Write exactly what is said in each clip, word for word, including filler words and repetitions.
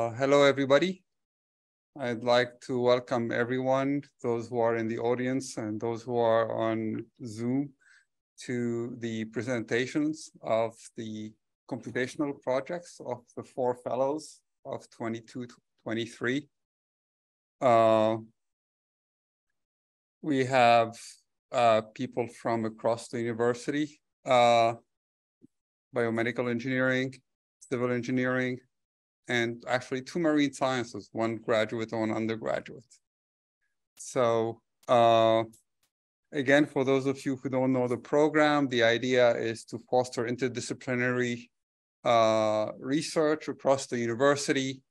Uh, hello, everybody. I'd like to welcome everyone, those who are in the audience and those who are on Zoom, to the presentations of the computational projects of the four fellows of twenty-two to twenty-three. Uh, we have uh, people from across the university, uh, biomedical engineering, civil engineering, and actually two marine sciences, one graduate and one undergraduate. So uh, again, for those of you who don't know the program, the idea is to foster interdisciplinary uh, research across the university,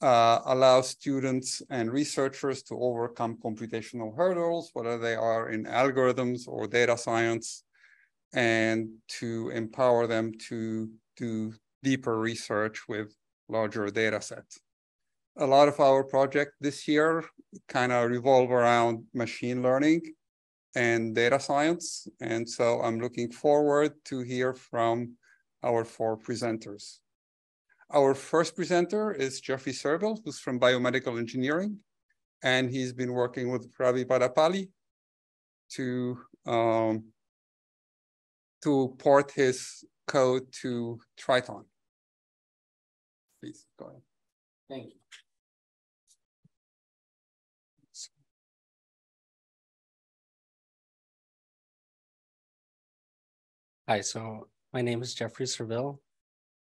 uh, allow students and researchers to overcome computational hurdles, whether they are in algorithms or data science, and to empower them to do deeper research with larger data set. A lot of our project this year kind of revolve around machine learning and data science. And so I'm looking forward to hear from our four presenters. Our first presenter is Jeffrey Serville, who's from biomedical engineering. And he's been working with Ravi Vadapalli to, um, to port his code to Triton. Please go ahead. Thank you. Hi, so my name is Jeffrey Serville,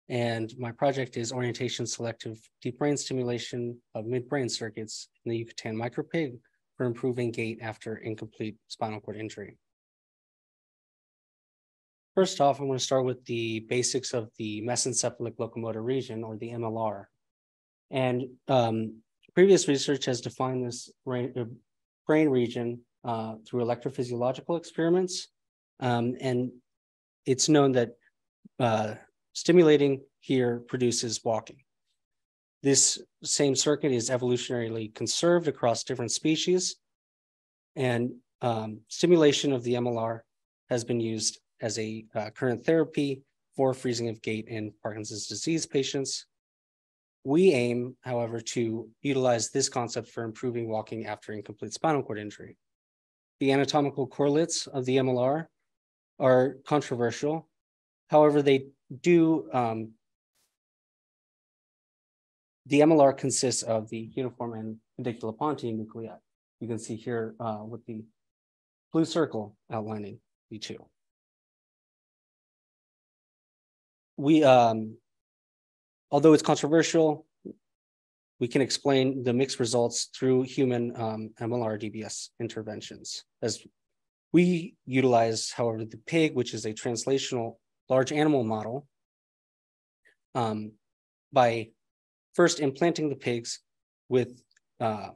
and my project is orientation selective deep brain stimulation of midbrain circuits in the Yucatan micropig for improving gait after incomplete spinal cord injury. First off, I'm going to start with the basics of the mesencephalic locomotor region, or the M L R. And um, previous research has defined this brain region uh, through electrophysiological experiments. Um, and it's known that uh, stimulating here produces walking. This same circuit is evolutionarily conserved across different species. And um, stimulation of the M L R has been used as a uh, current therapy for freezing of gait in Parkinson's disease patients. We aim, however, to utilize this concept for improving walking after incomplete spinal cord injury. The anatomical correlates of the M L R are controversial. However, they do, um, the M L R consists of the uniform and pedunculopontine nuclei. You can see here uh, with the blue circle outlining the two. We, um, although it's controversial, we can explain the mixed results through human um, M L R D B S interventions. As we utilize, however, the pig, which is a translational large animal model, um, by first implanting the pigs with uh,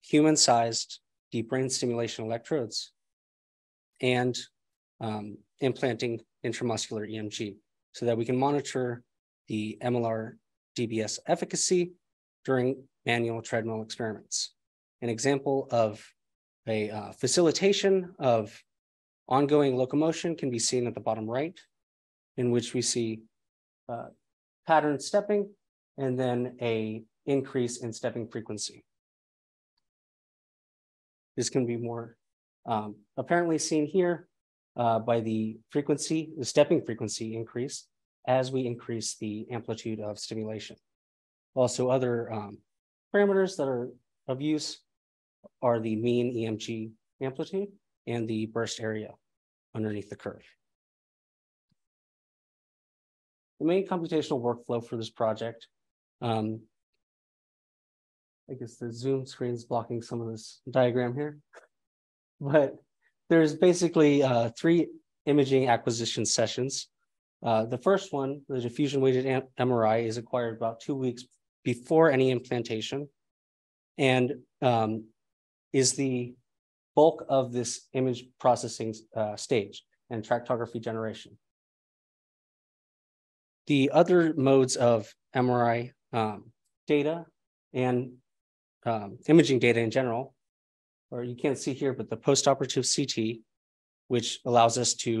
human-sized deep brain stimulation electrodes and um, implanting intramuscular E M G, so that we can monitor the M L R D B S efficacy during manual treadmill experiments. An example of a uh, facilitation of ongoing locomotion can be seen at the bottom right, in which we see uh, pattern stepping and then an increase in stepping frequency. This can be more um, apparently seen here Uh, by the frequency, the stepping frequency increase as we increase the amplitude of stimulation. Also, other um, parameters that are of use are the mean E M G amplitude and the burst area underneath the curve. The main computational workflow for this project, um, I guess the Zoom screen is blocking some of this diagram here, but there's basically uh, three imaging acquisition sessions. Uh, the first one, the diffusion-weighted M R I, is acquired about two weeks before any implantation, and um, is the bulk of this image processing uh, stage and tractography generation. The other modes of M R I um, data and um, imaging data in general, or you can't see here, but the post-operative C T, which allows us to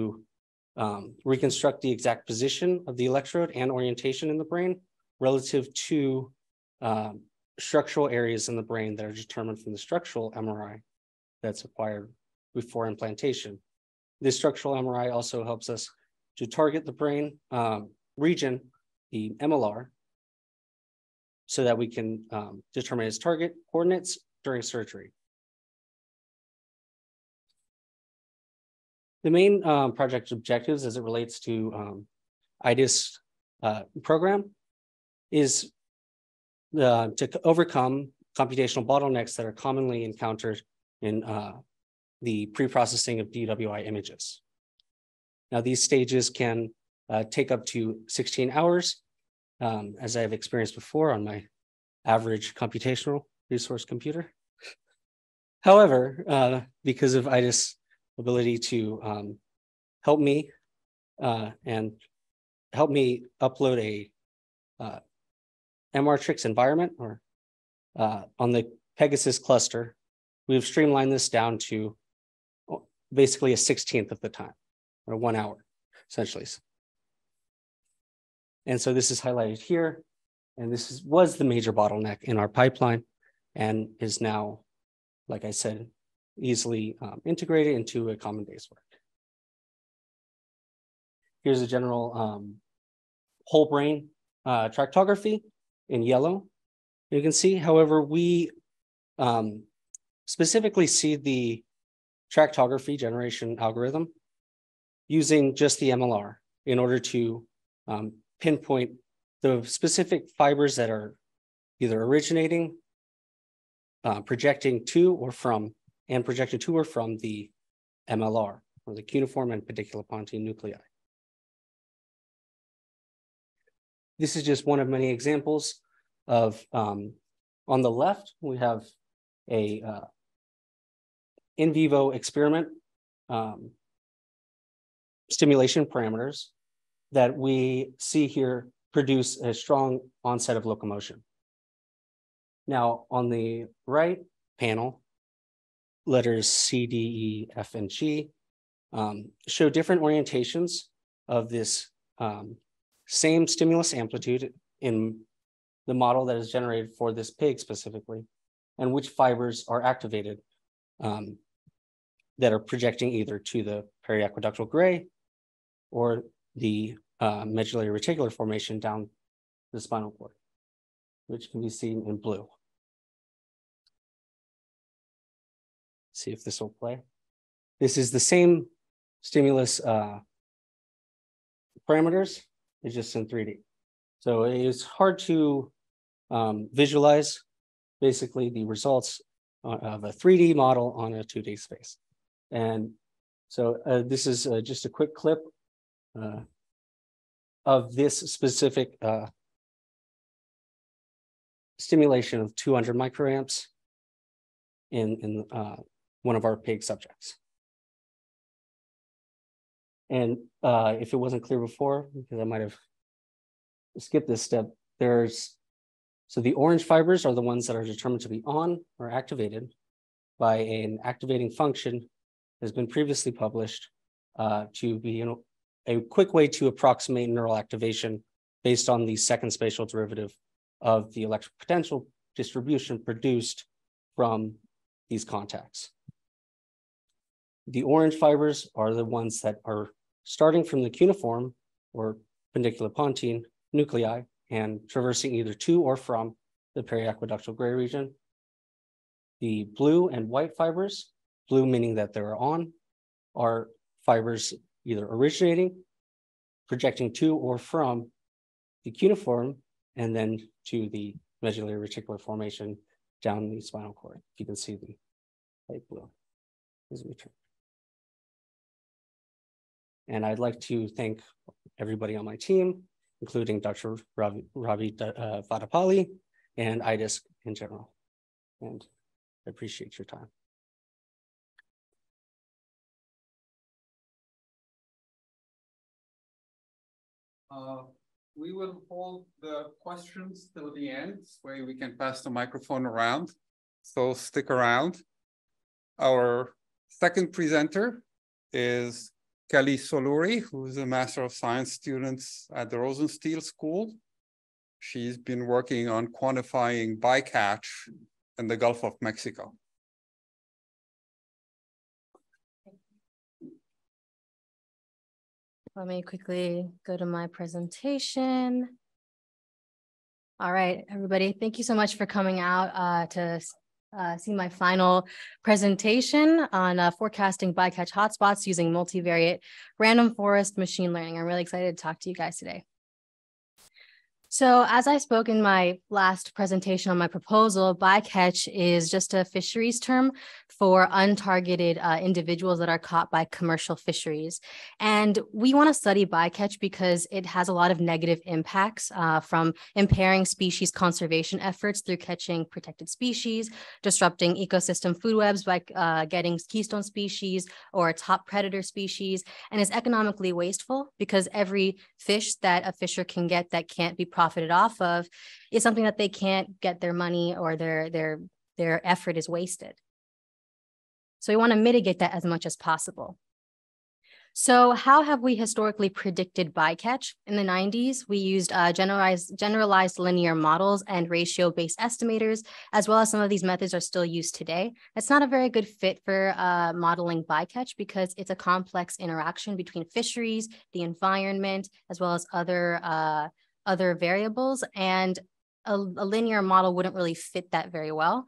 um, reconstruct the exact position of the electrode and orientation in the brain relative to uh, structural areas in the brain that are determined from the structural M R I that's acquired before implantation. This structural M R I also helps us to target the brain um, region, the M L R, so that we can um, determine its target coordinates during surgery. The main um, project objectives as it relates to um, I D S C uh, program is uh, to overcome computational bottlenecks that are commonly encountered in uh, the pre-processing of D W I images. Now, these stages can uh, take up to sixteen hours, um, as I've experienced before on my average computational resource computer. However, uh, because of I D S C ability to um, help me uh, and help me upload a uh, MRtrix environment or uh, on the Pegasus cluster, we've streamlined this down to basically a sixteenth of the time, or one hour, essentially. And so this is highlighted here, and this is, was the major bottleneck in our pipeline and is now, like I said, easily um, integrated into a common day's work. Here's a general um, whole brain uh, tractography in yellow. You can see, however, we um, specifically see the tractography generation algorithm using just the M L R in order to um, pinpoint the specific fibers that are either originating, uh, projecting to or from and projected to or from the M L R, or the cuneiform and pedunculopontine nuclei. This is just one of many examples of, um, on the left, we have a uh, in vivo experiment um, stimulation parameters that we see here produce a strong onset of locomotion. Now, on the right panel, letters C, D, E, F, and G um, show different orientations of this um, same stimulus amplitude in the model that is generated for this pig specifically, and which fibers are activated um, that are projecting either to the periaqueductal gray or the uh, medullary reticular formation down the spinal cord, which can be seen in blue. See if this will play. This is the same stimulus uh, parameters, it's just in three D. So it's hard to um, visualize basically the results of a three D model on a two D space. And so uh, this is uh, just a quick clip uh, of this specific uh, stimulation of two hundred microamps in, in uh, one of our pig subjects. And uh, if it wasn't clear before, because I might have skipped this step, there's, so the orange fibers are the ones that are determined to be on or activated by an activating function that has been previously published uh, to be, you know, a quick way to approximate neural activation based on the second spatial derivative of the electric potential distribution produced from these contacts. The orange fibers are the ones that are starting from the cuneiform or pedunculopontine nuclei and traversing either to or from the periaqueductal gray region. The blue and white fibers, blue meaning that they're on, are fibers either originating, projecting to or from the cuneiform, and then to the medullary reticular formation down the spinal cord. You can see the light blue as we turn. And I'd like to thank everybody on my team, including Doctor Ravi, Ravi uh, Vadapalli and I D S C in general. And I appreciate your time. Uh, we will hold the questions till the end, where we can pass the microphone around. So stick around. Our second presenter is Kelly Soluri, who is a Master of Science student at the Rosenstiel School She's been working on quantifying bycatch in the Gulf of Mexico. Let me quickly go to my presentation. All right, everybody, thank you so much for coming out uh, to uh, see my final presentation on uh, forecasting bycatch hotspots using multivariate random forest machine learning. I'm really excited to talk to you guys today. So as I spoke in my last presentation on my proposal, bycatch is just a fisheries term for untargeted uh, individuals that are caught by commercial fisheries. And we want to study bycatch because it has a lot of negative impacts uh, from impairing species conservation efforts through catching protected species, disrupting ecosystem food webs by uh, getting keystone species or top predator species, and is economically wasteful because every fish that a fisher can get that can't be profited off of is something that they can't get their money or their, their, their effort is wasted. So we want to mitigate that as much as possible. So how have we historically predicted bycatch? In the nineties, we used uh, generalized, generalized linear models and ratio-based estimators, as well as some of these methods are still used today. That's not a very good fit for uh, modeling bycatch because it's a complex interaction between fisheries, the environment, as well as other, uh, other variables, and a, a linear model wouldn't really fit that very well.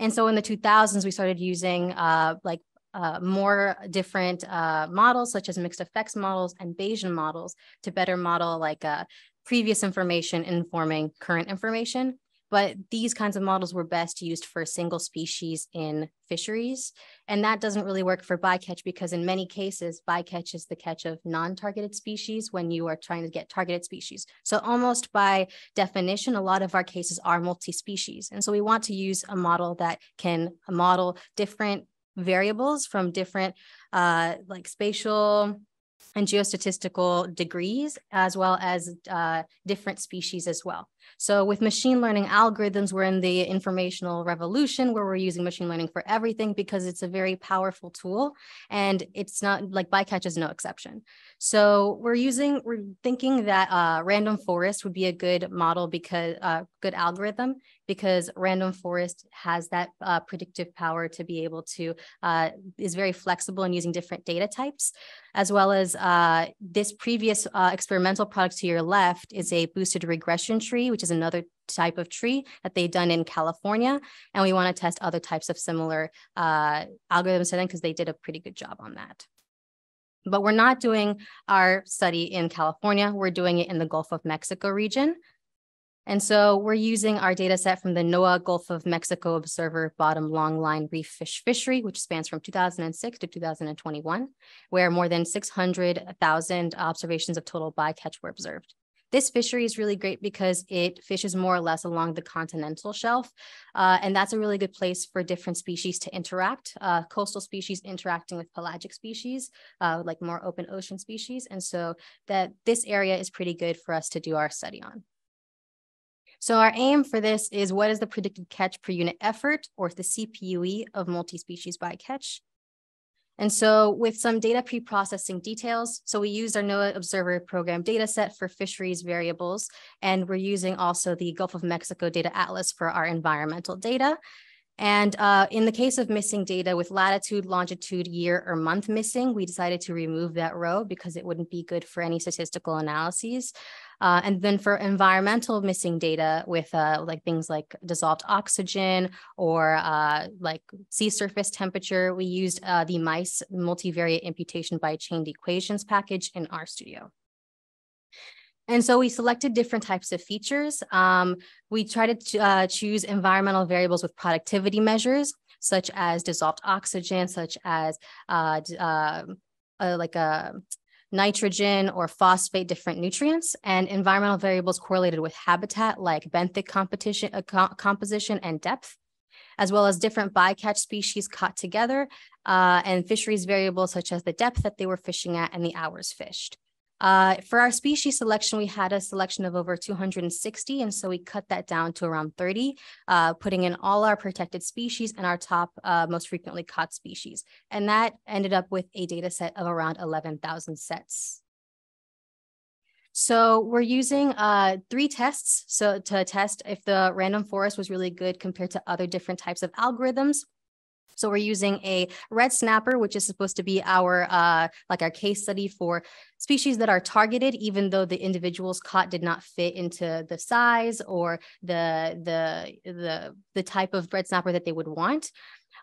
And so in the two thousands, we started using uh, like uh, more different uh, models, such as mixed effects models and Bayesian models to better model like uh, previous information informing current information. But these kinds of models were best used for single species in fisheries. And that doesn't really work for bycatch because in many cases, bycatch is the catch of non-targeted species when you are trying to get targeted species. So almost by definition, a lot of our cases are multi-species. And so we want to use a model that can model different variables from different uh, like spatial and geostatistical degrees, as well as uh, different species as well. So with machine learning algorithms, we're in the informational revolution where we're using machine learning for everything because it's a very powerful tool and it's not like bycatch is no exception. So we're using, we're thinking that uh, random forest would be a good model because, uh, good algorithm because random forest has that uh, predictive power to be able to, uh, is very flexible in using different data types, as well as uh, this previous uh, experimental product to your left is a boosted regression tree, which is another type of tree that they've done in California. And we want to test other types of similar uh, algorithms to them because they did a pretty good job on that. But we're not doing our study in California. We're doing it in the Gulf of Mexico region. And so we're using our data set from the NOAA Gulf of Mexico Observer Bottom Longline Reef Fish Fishery, which spans from two thousand six to two thousand twenty-one, where more than six hundred thousand observations of total bycatch were observed. This fishery is really great because it fishes more or less along the continental shelf. Uh, and that's a really good place for different species to interact, uh, coastal species interacting with pelagic species, uh, like more open ocean species. And so that this area is pretty good for us to do our study on. So our aim for this is what is the predicted catch per unit effort, or the C P U E of multi-species bycatch. And so with some data pre-processing details, so we used our NOAA Observer Program data set for fisheries variables, and we're using also the Gulf of Mexico Data Atlas for our environmental data. And uh, in the case of missing data with latitude, longitude, year, or month missing, we decided to remove that row because it wouldn't be good for any statistical analyses. Uh, and then for environmental missing data with uh, like things like dissolved oxygen or uh, like sea surface temperature, we used uh, the mice multivariate imputation by chained equations package in RStudio. And so we selected different types of features. Um, we tried to uh, choose environmental variables with productivity measures, such as dissolved oxygen, such as uh, uh, uh, like a nitrogen or phosphate, different nutrients, and environmental variables correlated with habitat like benthic competition, uh, co composition and depth, as well as different bycatch species caught together uh, and fisheries variables such as the depth that they were fishing at and the hours fished. Uh, for our species selection, we had a selection of over two hundred sixty, and so we cut that down to around thirty, uh, putting in all our protected species and our top uh, most frequently caught species. And that ended up with a data set of around eleven thousand sets. So we're using uh, three tests so to test if the random forest was really good compared to other different types of algorithms. So we're using a red snapper, which is supposed to be our uh, like our case study for species that are targeted, even though the individuals caught did not fit into the size or the the the the type of red snapper that they would want.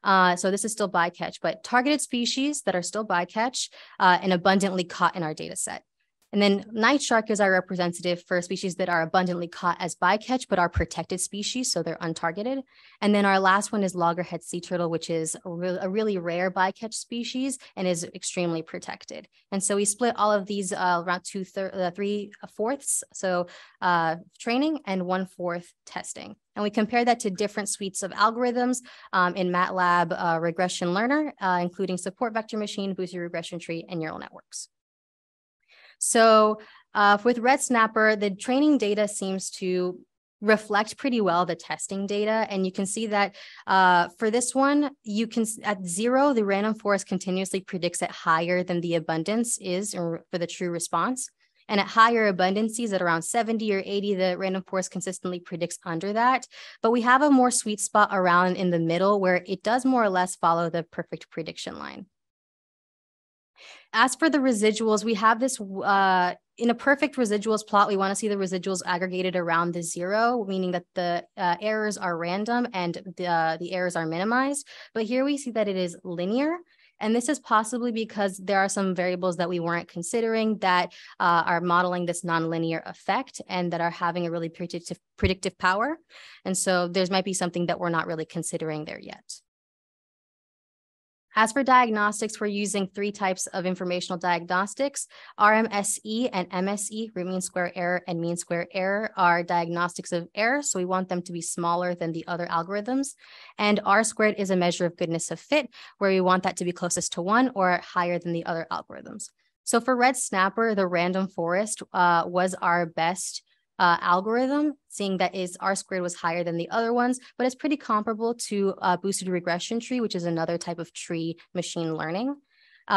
Uh, so this is still bycatch, but targeted species that are still bycatch uh, and abundantly caught in our data set. And then night shark is our representative for species that are abundantly caught as bycatch, but are protected species, so they're untargeted. And then our last one is loggerhead sea turtle, which is a, re a really rare bycatch species and is extremely protected. And so we split all of these uh, around two uh, three fourths, so uh, training and one fourth testing. And we compare that to different suites of algorithms um, in MATLAB uh, regression learner, uh, including support vector machine, Boosey regression tree, and neural networks. So uh, with red snapper, the training data seems to reflect pretty well the testing data. And you can see that uh, for this one, you can at zero, the random forest continuously predicts that higher than the abundance is for the true response. And at higher abundances at around seventy or eighty, the random forest consistently predicts under that. But we have a more sweet spot around in the middle where it does more or less follow the perfect prediction line. As for the residuals, we have this, uh, in a perfect residuals plot, we want to see the residuals aggregated around the zero, meaning that the uh, errors are random and the, uh, the errors are minimized. But here we see that it is linear. And this is possibly because there are some variables that we weren't considering that uh, are modeling this nonlinear effect and that are having a really predictive, predictive power. And so there's might be something that we're not really considering there yet. As for diagnostics, we're using three types of informational diagnostics. R M S E and M S E, root mean square error and mean square error, are diagnostics of error, so we want them to be smaller than the other algorithms. And R squared is a measure of goodness of fit, where we want that to be closest to one or higher than the other algorithms. So for red snapper, the random forest uh, was our best Uh, algorithm, seeing that is R squared was higher than the other ones, but it's pretty comparable to uh, boosted regression tree, which is another type of tree machine learning.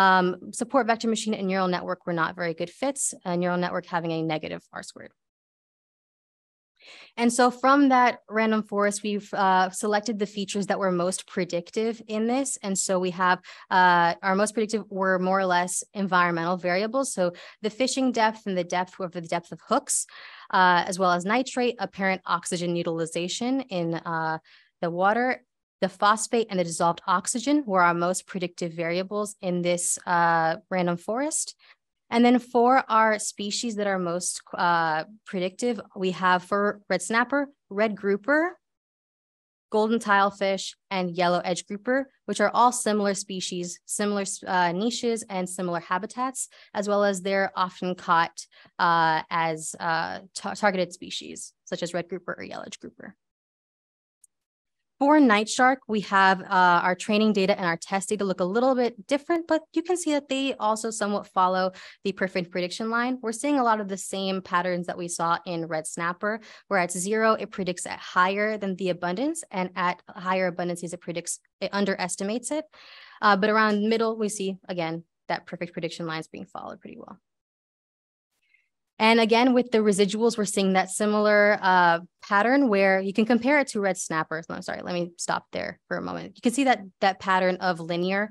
Um, support vector machine and neural network were not very good fits, uh, neural network having a negative R squared. And so from that random forest, we've uh, selected the features that were most predictive in this. And so we have uh, our most predictive were more or less environmental variables. So the fishing depth and the depth over the depth of hooks, uh, as well as nitrate, apparent oxygen utilization in uh, the water, the phosphate and the dissolved oxygen were our most predictive variables in this uh, random forest. And then for our species that are most uh, predictive, we have for red snapper, red grouper, golden tilefish, and yellow edge grouper, which are all similar species, similar uh, niches, and similar habitats, as well as they're often caught uh, as uh, targeted species, such as red grouper or yellow edge grouper. For night shark, we have uh, our training data and our test data look a little bit different, but you can see that they also somewhat follow the perfect prediction line. We're seeing a lot of the same patterns that we saw in red snapper, where at zero, it predicts at higher than the abundance, and at higher abundances, it predicts, it underestimates it. Uh, but around middle, we see, again, that perfect prediction line is being followed pretty well. And again, with the residuals, we're seeing that similar uh, pattern where you can compare it to red snapper. I'm sorry, let me stop there for a moment. You can see that that pattern of linear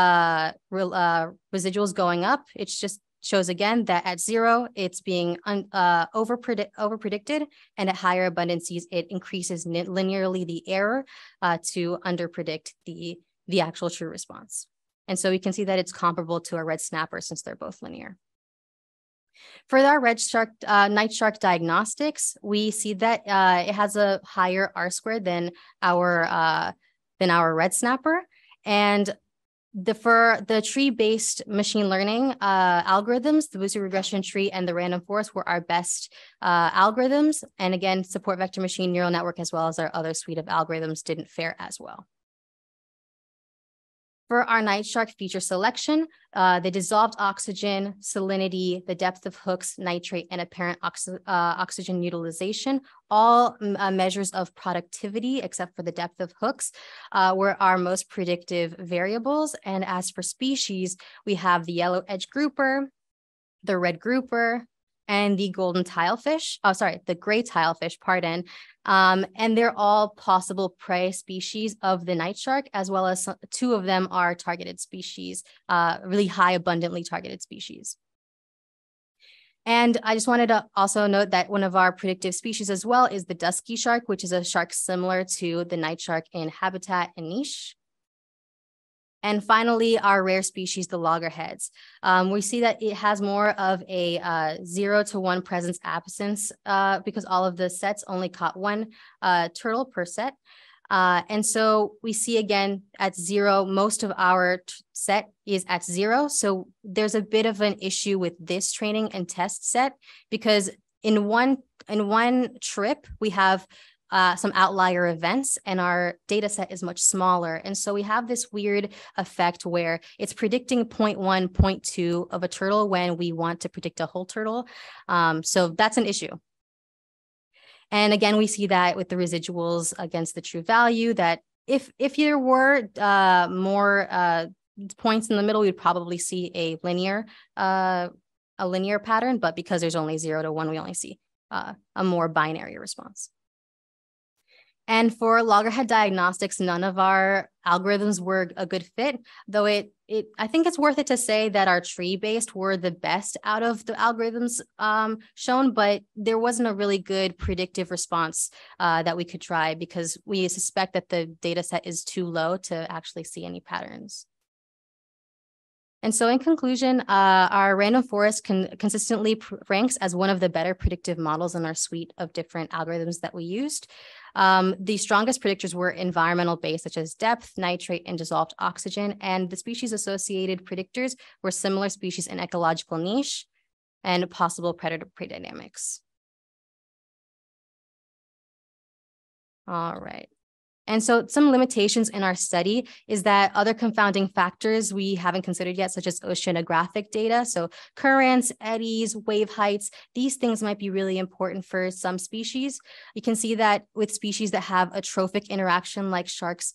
uh, re uh, residuals going up. It just shows again that at zero, it's being uh, over predict over predicted, and at higher abundances, it increases linearly the error uh, to under predict the, the actual true response. And so we can see that it's comparable to a red snapper since they're both linear. For our red shark, uh, night shark diagnostics, we see that uh, it has a higher R squared than our uh, than our red snapper, and the for the tree-based machine learning uh, algorithms, the Boosey regression tree and the random forest were our best uh, algorithms, and again, support vector machine, neural network, as well as our other suite of algorithms didn't fare as well. For our night shark feature selection, uh, the dissolved oxygen, salinity, the depth of hooks, nitrate, and apparent ox uh, oxygen utilization, all uh, measures of productivity, except for the depth of hooks, uh, were our most predictive variables. And as for species, we have the yellow edge grouper, the red grouper, and the golden tilefish, oh, sorry, the gray tilefish, pardon. Um, and they're all possible prey species of the night shark, as well as some, two of them are targeted species, uh, really high abundantly targeted species. And I just wanted to also note that one of our predictive species as well is the dusky shark, which is a shark similar to the night shark in habitat and niche. And finally, our rare species, the loggerheads. Um, we see that it has more of a uh, zero to one presence absence uh, because all of the sets only caught one uh, turtle per set. Uh, and so we see again at zero, most of our set is at zero. So there's a bit of an issue with this training and test set because in one, in one trip, we have Uh, some outlier events, and our data set is much smaller. And so we have this weird effect where it's predicting zero point one, zero point two of a turtle when we want to predict a whole turtle. Um, so that's an issue. And again, we see that with the residuals against the true value, that if, if there were uh, more uh, points in the middle, we'd probably see a linear, uh, a linear pattern, but because there's only zero to one, we only see uh, a more binary response. And for loggerhead diagnostics, none of our algorithms were a good fit, though it, it I think it's worth it to say that our tree-based were the best out of the algorithms um, shown, but there wasn't a really good predictive response uh, that we could try because we suspect that the data set is too low to actually see any patterns. And so in conclusion, uh, our random forest con consistently ranks as one of the better predictive models in our suite of different algorithms that we used. Um, the strongest predictors were environmental based, such as depth, nitrate, and dissolved oxygen. And the species associated predictors were similar species in ecological niche and possible predator-prey dynamics. All right. And so some limitations in our study is that other confounding factors we haven't considered yet, such as oceanographic data. So currents, eddies, wave heights, these things might be really important for some species. You can see that with species that have a trophic interaction like sharks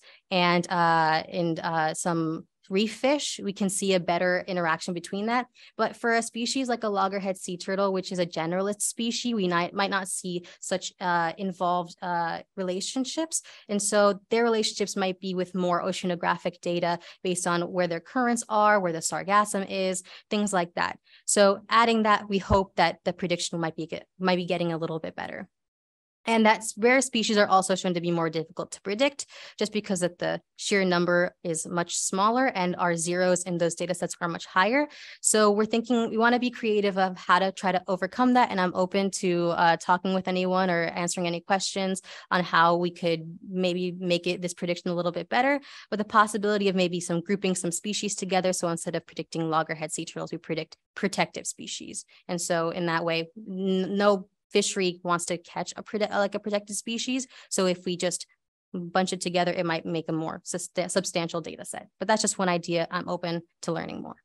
and, uh, and uh, some reef fish, we can see a better interaction between that. But for a species like a loggerhead sea turtle, which is a generalist species, we might not see such uh, involved uh, relationships. And so their relationships might be with more oceanographic data based on where their currents are, where the sargassum is, things like that. So adding that, we hope that the prediction might be, get, might be getting a little bit better. And that rare species are also shown to be more difficult to predict just because that the sheer number is much smaller and our zeros in those data sets are much higher. So we're thinking we want to be creative of how to try to overcome that. And I'm open to uh, talking with anyone or answering any questions on how we could maybe make it this prediction a little bit better, but the possibility of maybe some grouping some species together. So instead of predicting loggerhead sea turtles, we predict protective species. And so in that way, no fishery wants to catch a like a protected species. So if we just bunch it together, it might make a more substantial data set. But that's just one idea. I'm open to learning more.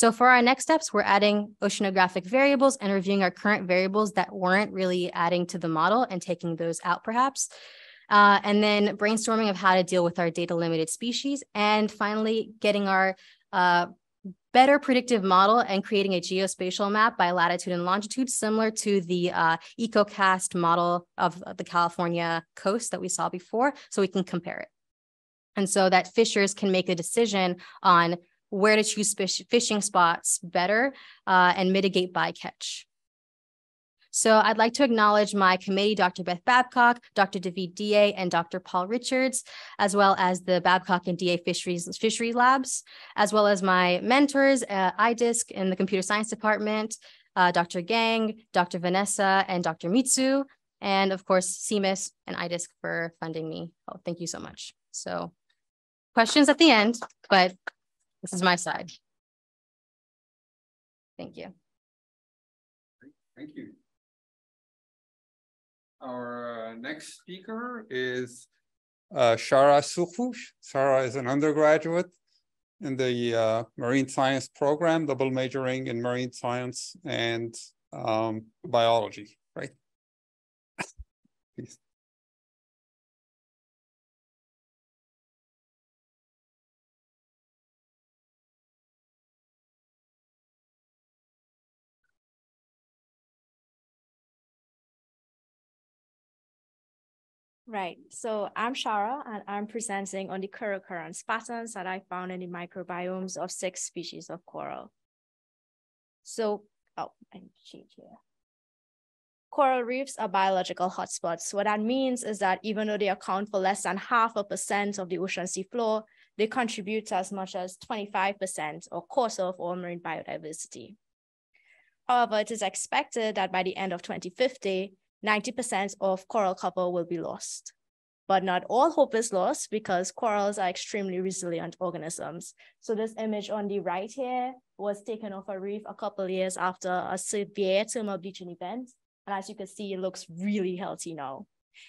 So for our next steps, we're adding oceanographic variables and reviewing our current variables that weren't really adding to the model and taking those out perhaps. Uh, and then brainstorming of how to deal with our data limited species. And finally, getting our uh, better predictive model and creating a geospatial map by latitude and longitude, similar to the uh, EcoCast model of the California coast that we saw before, so we can compare it. And so that fishers can make a decision on where to choose fish fishing spots better uh, and mitigate bycatch. So I'd like to acknowledge my committee, Doctor Beth Babcock, Doctor David D A, and Doctor Paul Richards, as well as the Babcock and D A Fisheries Fishery Labs, as well as my mentors, uh, I D S C in the Computer Science Department, uh, Doctor Gang, Doctor Vanessa, and Doctor Mitsu, and of course, C M I S and I D S C for funding me. Oh, thank you so much. So questions at the end, but this is my side. Thank you. Thank you. Our next speaker is uh, Shara Sookhoo. Shara is an undergraduate in the uh, marine science program, double majoring in marine science and um, biology, right? Please. Right. So I'm Shara, and I'm presenting on the coral currents patterns that I found in the microbiomes of six species of coral. So, oh, I need to change here. Coral reefs are biological hotspots. What that means is that even though they account for less than half a percent of the ocean seafloor, they contribute to as much as twenty-five percent or quarter of all marine biodiversity. However, it is expected that by the end of twenty fifty, ninety percent of coral cover will be lost. But not all hope is lost, because corals are extremely resilient organisms. So this image on the right here was taken off a reef a couple of years after a severe thermal bleaching event. And as you can see, it looks really healthy now.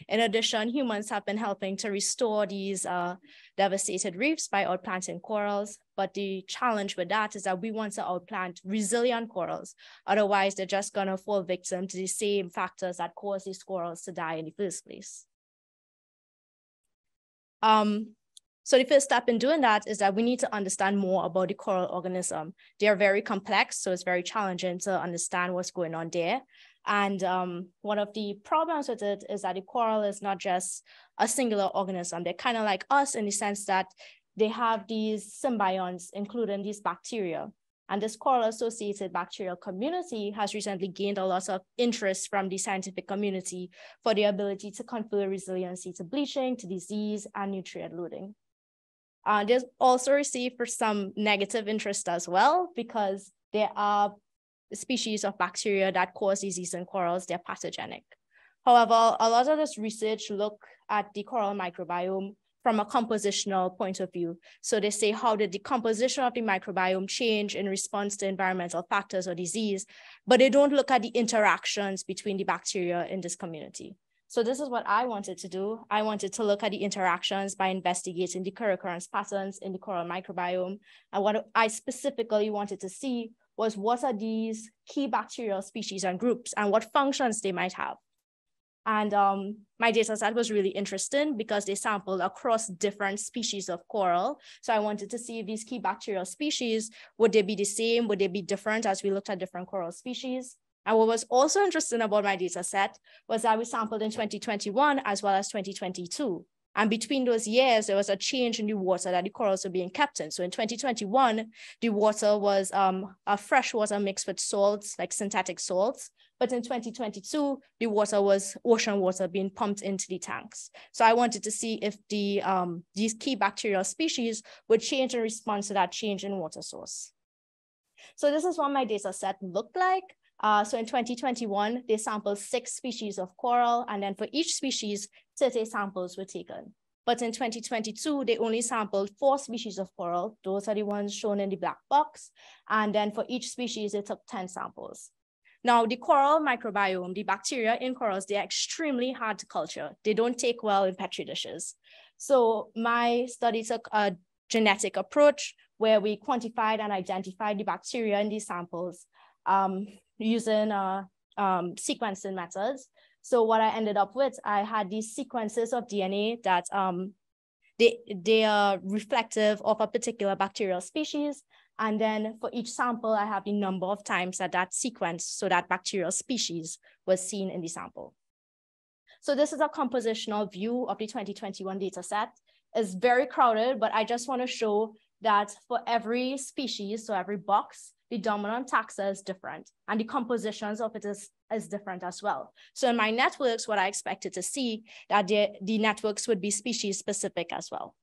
In addition, humans have been helping to restore these uh, devastated reefs by outplanting corals. But the challenge with that is that we want to outplant resilient corals. Otherwise, they're just going to fall victim to the same factors that cause these corals to die in the first place. Um, so the first step in doing that is that we need to understand more about the coral organism. They are very complex, so it's very challenging to understand what's going on there. And um, one of the problems with it is that the coral is not just a singular organism. They're kind of like us in the sense that they have these symbionts, including these bacteria. And this coral-associated bacterial community has recently gained a lot of interest from the scientific community for their ability to confer resiliency to bleaching, to disease, and nutrient loading. Uh, they've also received some negative interest as well, because there are species of bacteria that cause disease in corals. They're pathogenic. However, a lot of this research look at the coral microbiome from a compositional point of view. So they say, how did the composition of the microbiome change in response to environmental factors or disease? But they don't look at the interactions between the bacteria in this community. So this is what I wanted to do. I wanted to look at the interactions by investigating the coral currents patterns in the coral microbiome. And what I specifically wanted to see was, what are these key bacterial species and groups, and what functions they might have. And um, my data set was really interesting because they sampled across different species of coral. So I wanted to see if these key bacterial species, would they be the same? Would they be different as we looked at different coral species? And what was also interesting about my data set was that we sampled in twenty twenty-one as well as twenty twenty-two. And between those years, there was a change in the water that the corals were being kept in. So in twenty twenty-one, the water was um, a fresh water mixed with salts, like synthetic salts. But in twenty twenty-two, the water was ocean water being pumped into the tanks. So I wanted to see if the, um, these key bacterial species would change in response to that change in water source. So this is what my data set looked like. Uh, so in twenty twenty-one, they sampled six species of coral, and then for each species, thirty samples were taken. But in twenty twenty-two, they only sampled four species of coral. Those are the ones shown in the black box. And then for each species, they took ten samples. Now, the coral microbiome, the bacteria in corals, they are extremely hard to culture. They don't take well in petri dishes. So my study took a genetic approach where we quantified and identified the bacteria in these samples, Um, using uh, um, sequencing methods. So what I ended up with, I had these sequences of D N A that um, they, they are reflective of a particular bacterial species. And then for each sample, I have the number of times that that sequence, so that bacterial species, was seen in the sample. So this is a compositional view of the twenty twenty-one data set. It's very crowded, but I just want to show that for every species, so every box, the dominant taxa is different, and the compositions of it is, is different as well. So in my networks, what I expected to see, that the, the networks would be species specific as well.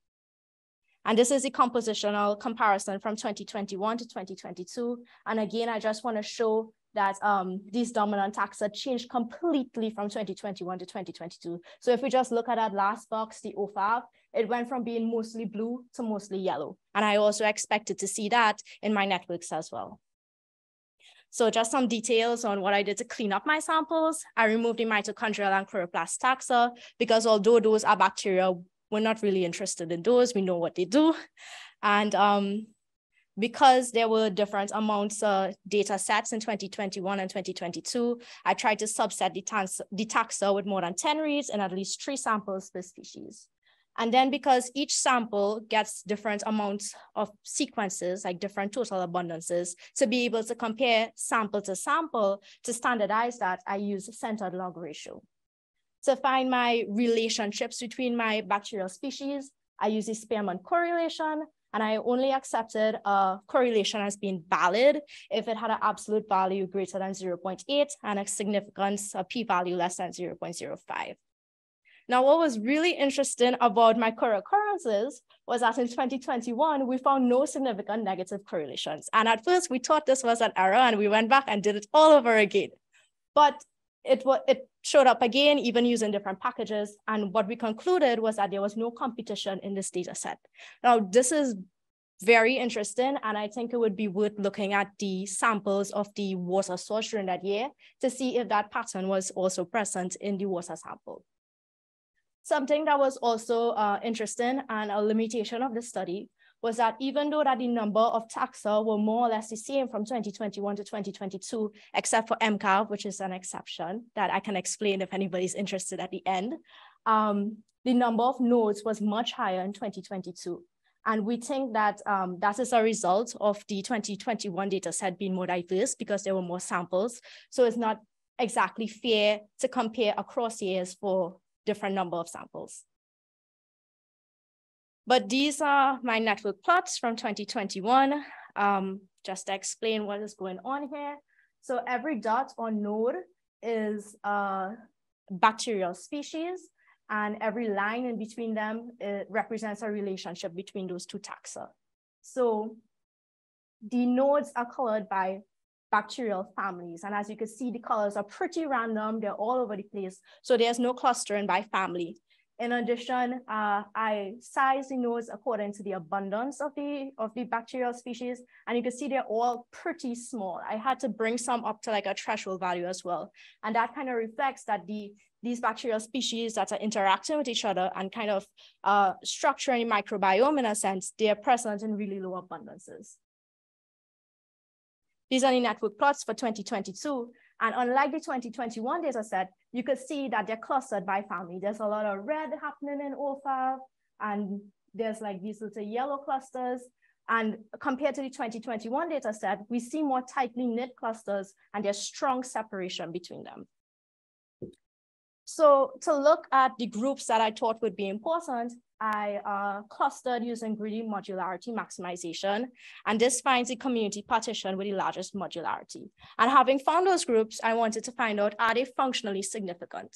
And this is the compositional comparison from twenty twenty-one to twenty twenty-two. And again, I just want to show that um, these dominant taxa changed completely from twenty twenty-one to twenty twenty-two. So if we just look at that last box, the O five, it went from being mostly blue to mostly yellow. And I also expected to see that in my networks as well. So just some details on what I did to clean up my samples. I removed the mitochondrial and chloroplast taxa, because although those are bacteria, we're not really interested in those. We know what they do. And um, because there were different amounts of uh, data sets in twenty twenty-one and twenty twenty-two, I tried to subset the, tax the taxa with more than ten reads and at least three samples per species. And then because each sample gets different amounts of sequences, like different total abundances, to be able to compare sample to sample, to standardize that, I use a centered log ratio. To find my relationships between my bacterial species, I use the Spearman correlation, and I only accepted a correlation as being valid if it had an absolute value greater than zero point eight and a significance, a p-value less than zero point zero five. Now, what was really interesting about my co-occurrences was that in twenty twenty-one, we found no significant negative correlations. And at first, we thought this was an error, and we went back and did it all over again. But it, it showed up again, even using different packages. And what we concluded was that there was no competition in this data set. Now, this is very interesting, and I think it would be worth looking at the samples of the water source during that year to see if that pattern was also present in the water sample. Something that was also uh, interesting and a limitation of the study was that even though that the number of taxa were more or less the same from twenty twenty-one to twenty twenty-two, except for M C A V, which is an exception that I can explain if anybody's interested at the end, um, the number of nodes was much higher in twenty twenty-two. And we think that um, that is a result of the twenty twenty-one data set being more diverse because there were more samples. So it's not exactly fair to compare across years for different number of samples. But these are my network plots from twenty twenty-one, um, just to explain what is going on here. So every dot or node is a bacterial species, and every line in between them represents a relationship between those two taxa. So the nodes are colored by bacterial families. And as you can see, the colors are pretty random. They're all over the place. So there's no clustering by family. In addition, uh, I size the nodes according to the abundance of the, of the bacterial species. And you can see they're all pretty small. I had to bring some up to like a threshold value as well. And that kind of reflects that the, these bacterial species that are interacting with each other and kind of uh, structuring the microbiome in a sense, they are present in really low abundances. These are the network plots for twenty twenty-two. And unlike the twenty twenty-one data set, you could see that they're clustered by family. There's a lot of red happening in O five, and there's like these little yellow clusters. And compared to the twenty twenty-one data set, we see more tightly knit clusters, and there's strong separation between them. So to look at the groups that I thought would be important, I uh, clustered using greedy modularity maximization, and this finds the community partition with the largest modularity. And having found those groups, I wanted to find out, are they functionally significant?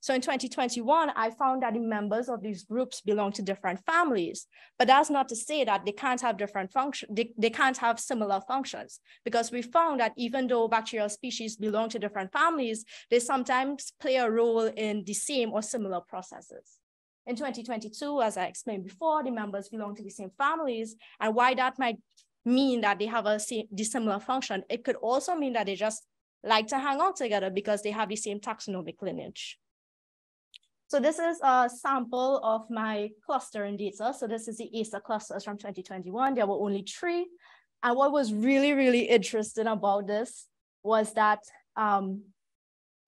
So in twenty twenty-one, I found that the members of these groups belong to different families, but that's not to say that they can't have different function, they, they can't have similar functions, because we found that even though bacterial species belong to different families, they sometimes play a role in the same or similar processes. In twenty twenty-two, as I explained before, the members belong to the same families, and why that might mean that they have a dissimilar function, it could also mean that they just like to hang out together because they have the same taxonomic lineage. So this is a sample of my clustering data. So this is the A S A clusters from twenty twenty-one. There were only three. And what was really, really interesting about this was that um,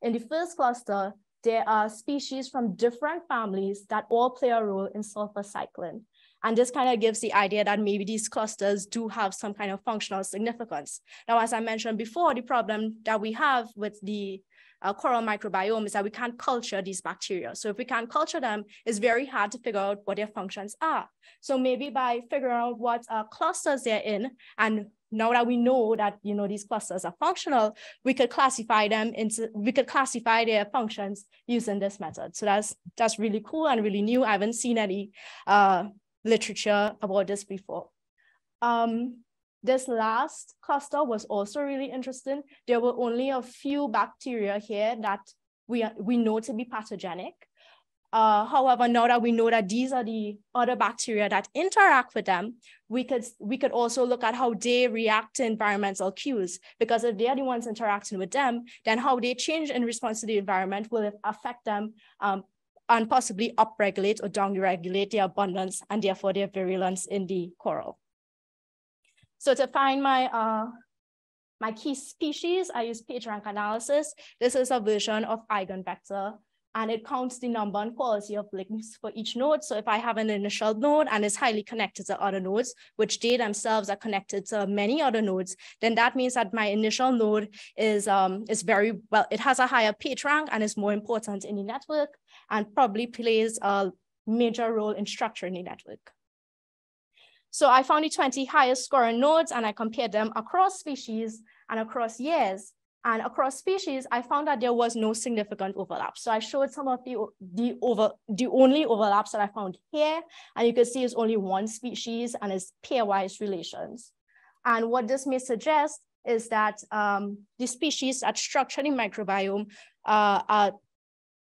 in the first cluster, there are species from different families that all play a role in sulfur cycling. And this kind of gives the idea that maybe these clusters do have some kind of functional significance. Now, as I mentioned before, the problem that we have with the uh, coral microbiome is that we can't culture these bacteria. So if we can't culture them, it's very hard to figure out what their functions are. So maybe by figuring out what uh, clusters they're in, and now that we know that, you know, these clusters are functional, we could classify them into, we could classify their functions using this method. So that's, that's really cool and really new. I haven't seen any uh, literature about this before. Um, this last cluster was also really interesting. There were only a few bacteria here that we, we know to be pathogenic. Uh, however, now that we know that these are the other bacteria that interact with them, we could, we could also look at how they react to environmental cues, because if they're the ones interacting with them, then how they change in response to the environment will affect them um, and possibly upregulate or downregulate their abundance and therefore their virulence in the coral. So to find my uh, my key species, I use PageRank analysis. This is a version of eigenvector and it counts the number and quality of links for each node. So if I have an initial node and is highly connected to other nodes, which they themselves are connected to many other nodes, then that means that my initial node is, um, is very, well, it has a higher page rank and is more important in the network and probably plays a major role in structuring the network. So I found the twenty highest scoring nodes and I compared them across species and across years. And across species, I found that there was no significant overlap. So I showed some of the, the, over, the only overlaps that I found here. And you can see it's only one species and it's pairwise relations. And what this may suggest is that um, the species that structure the microbiome uh, are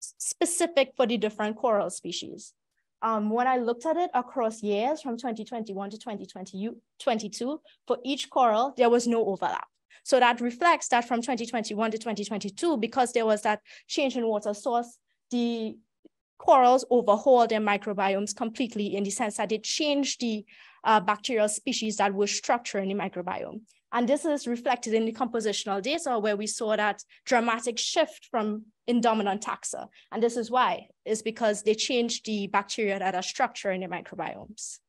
specific for the different coral species. Um, when I looked at it across years from twenty twenty-one to twenty twenty-two, for each coral, there was no overlap. So that reflects that from twenty twenty-one to twenty twenty-two, because there was that change in water source, the corals overhauled their microbiomes completely in the sense that it changed the uh, bacterial species that were structuring the microbiome. And this is reflected in the compositional data where we saw that dramatic shift from in dominant taxa. And this is why, is because they changed the bacteria that are structuring the microbiomes.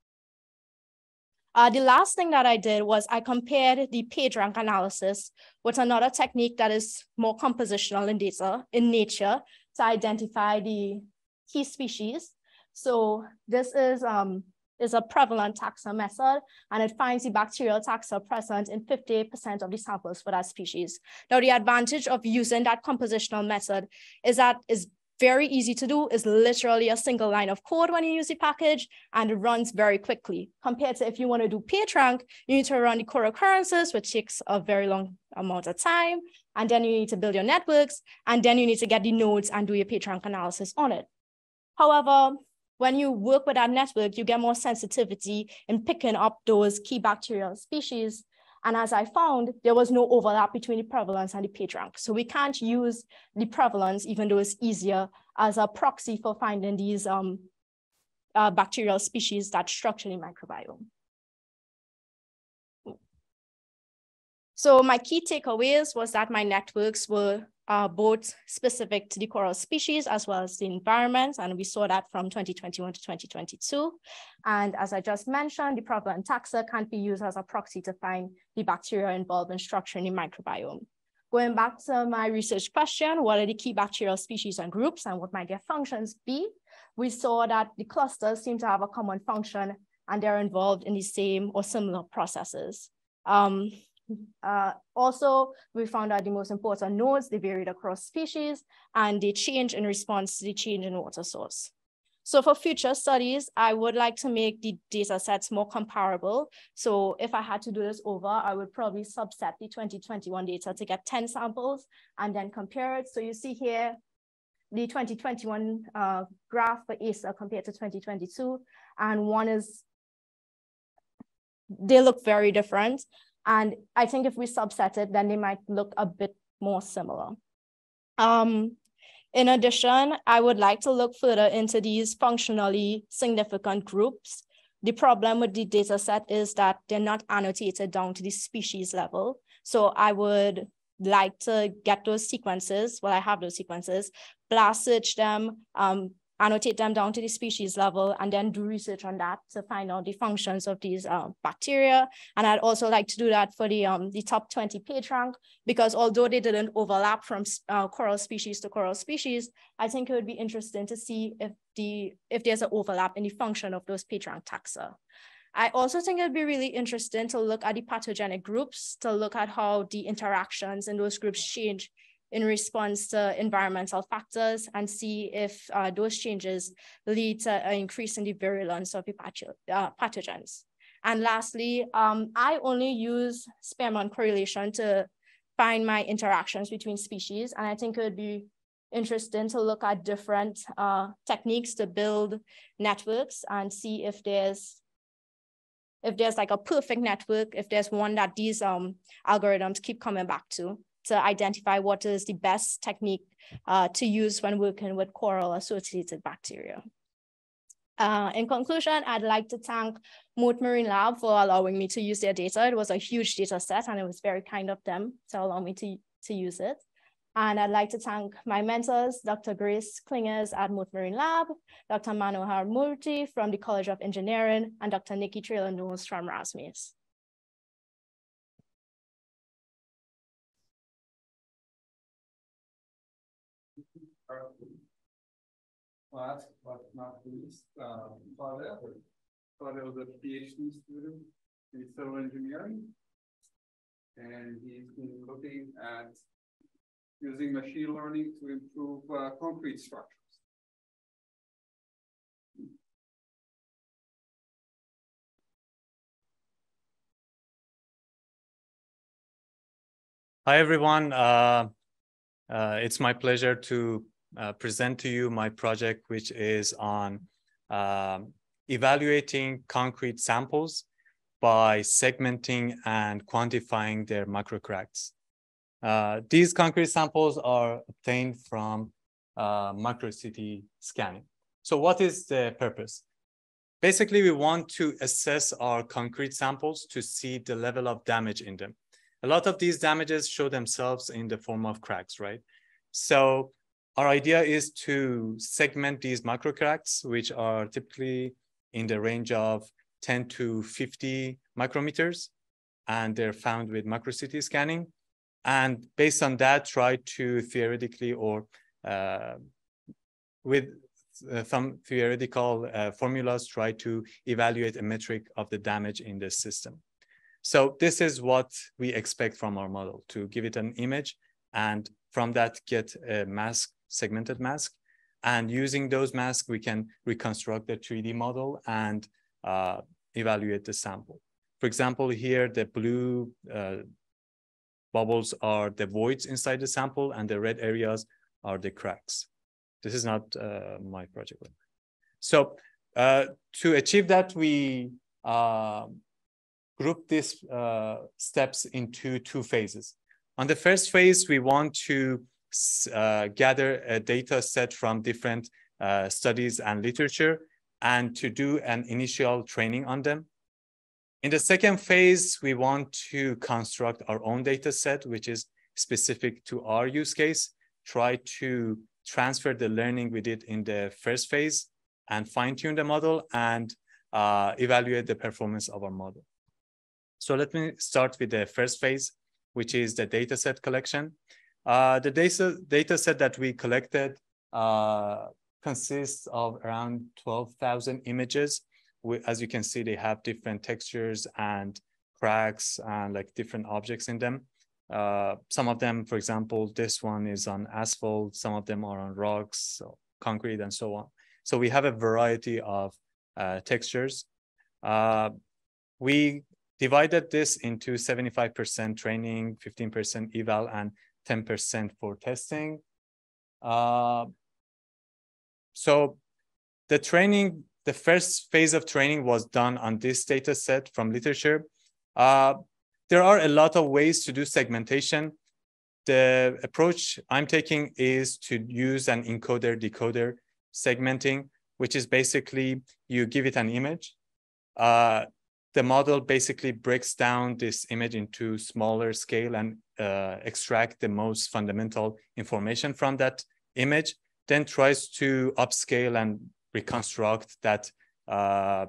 Uh, the last thing that I did was I compared the PageRank analysis with another technique that is more compositional in data, in nature, to identify the key species. So this is, um, is a prevalent taxa method, and it finds the bacterial taxa present in fifty-eight percent of the samples for that species. Now, the advantage of using that compositional method is that it's very easy to do, is literally a single line of code when you use the package, and it runs very quickly. Compared to if you want to do PageRank, you need to run the core occurrences, which takes a very long amount of time, and then you need to build your networks, and then you need to get the nodes and do your PageRank analysis on it. However, when you work with that network, you get more sensitivity in picking up those key bacterial species. And as I found, there was no overlap between the prevalence and the PageRank. So we can't use the prevalence, even though it's easier, as a proxy for finding these um, uh, bacterial species that structure the microbiome. So my key takeaways was that my networks were uh, both specific to the coral species as well as the environment. And we saw that from twenty twenty-one to twenty twenty-two. And as I just mentioned, the prevalent taxa can't be used as a proxy to find the bacteria involved in structuring the microbiome. Going back to my research question, what are the key bacterial species and groups and what might their functions be? We saw that the clusters seem to have a common function and they're involved in the same or similar processes. Um, Uh, also, we found out the most important nodes, they varied across species and they change in response to the change in water source. So for future studies, I would like to make the data sets more comparable. So if I had to do this over, I would probably subset the twenty twenty-one data to get ten samples and then compare it. So you see here, the twenty twenty-one uh, graph for A S A compared to twenty twenty-two, and one is, they look very different. And I think if we subset it, then they might look a bit more similar. Um, in addition, I would like to look further into these functionally significant groups. The problem with the data set is that they're not annotated down to the species level. So I would like to get those sequences, well, I have those sequences, blast search them, um, annotate them down to the species level, and then do research on that to find out the functions of these uh, bacteria. And I'd also like to do that for the, um, the top twenty PageRank, because although they didn't overlap from uh, coral species to coral species, I think it would be interesting to see if, the, if there's an overlap in the function of those PageRank taxa. I also think it'd be really interesting to look at the pathogenic groups, to look at how the interactions in those groups change in response to environmental factors and see if uh, those changes lead to an increase in the virulence of the uh, pathogens. And lastly, um, I only use Spearman correlation to find my interactions between species. And I think it would be interesting to look at different uh, techniques to build networks and see if there's if there's like a perfect network, if there's one that these um, algorithms keep coming back to, to identify what is the best technique uh, to use when working with coral-associated bacteria. Uh, in conclusion, I'd like to thank Mote Marine Lab for allowing me to use their data. It was a huge data set and it was very kind of them to allow me to, to use it. And I'd like to thank my mentors, Doctor Grace Klingers at Mote Marine Lab, Doctor Manohar Murthy from the College of Engineering, and Doctor Nikki Trailer-Knowles from RasMace. Last but not least, um, Claudia. Claudia was a PhD student in civil engineering, and he's been looking at using machine learning to improve uh, concrete structures. Hi, everyone. Uh, uh, it's my pleasure to uh, present to you my project, which is on uh, evaluating concrete samples by segmenting and quantifying their microcracks. Uh, these concrete samples are obtained from uh, microcity scanning. So what is the purpose? Basically, we want to assess our concrete samples to see the level of damage in them. A lot of these damages show themselves in the form of cracks, right? So our idea is to segment these microcracks, which are typically in the range of ten to fifty micrometers, and they're found with microcity scanning. And based on that, try to theoretically or uh, with uh, some theoretical uh, formulas, try to evaluate a metric of the damage in the system. So this is what we expect from our model, to give it an image and from that get a mask, segmented mask. And using those masks, we can reconstruct the three D model and uh, evaluate the sample. For example, here, the blue uh, bubbles are the voids inside the sample, and the red areas are the cracks. This is not uh, my project. So uh, to achieve that, we uh, group these uh, steps into two phases. On the first phase, we want to uh, gather a data set from different uh, studies and literature, and to do an initial training on them. In the second phase, we want to construct our own data set, which is specific to our use case, try to transfer the learning we did in the first phase and fine tune the model and uh, evaluate the performance of our model. So let me start with the first phase, which is the data set collection. Uh, the data, data set that we collected uh, consists of around twelve thousand images. As you can see, they have different textures and cracks and like different objects in them. Uh, some of them, for example, this one is on asphalt, some of them are on rocks, so concrete, and so on. So we have a variety of uh, textures. Uh, we divided this into seventy-five percent training, fifteen percent eval, and ten percent for testing. Uh, so the training, the first phase of training was done on this data set from literature. Uh, there are a lot of ways to do segmentation. The approach I'm taking is to use an encoder-decoder segmenting, which is basically you give it an image. Uh, the model basically breaks down this image into smaller scale and uh, extract the most fundamental information from that image, then tries to upscale and reconstruct that uh,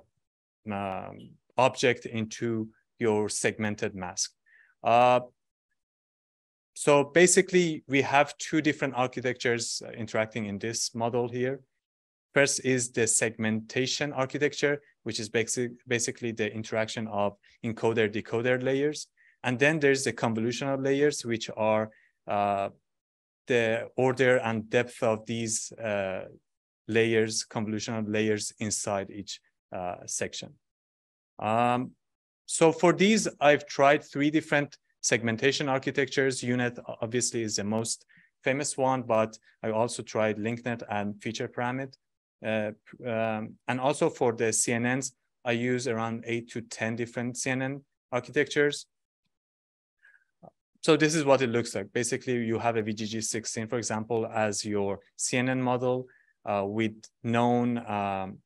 um, object into your segmented mask. Uh, so basically, we have two different architectures interacting in this model here. First is the segmentation architecture, which is basic, basically the interaction of encoder-decoder layers. And then there's the convolutional layers, which are uh, the order and depth of these uh, layers, convolutional layers inside each uh, section. Um, so for these, I've tried three different segmentation architectures. UNet obviously is the most famous one, but I also tried LinkNet and Feature Pyramid. Uh, um, and also for the C N Ns, I use around eight to ten different C N N architectures. So this is what it looks like. Basically, you have a V G G sixteen, for example, as your C N N model, Uh, with known um,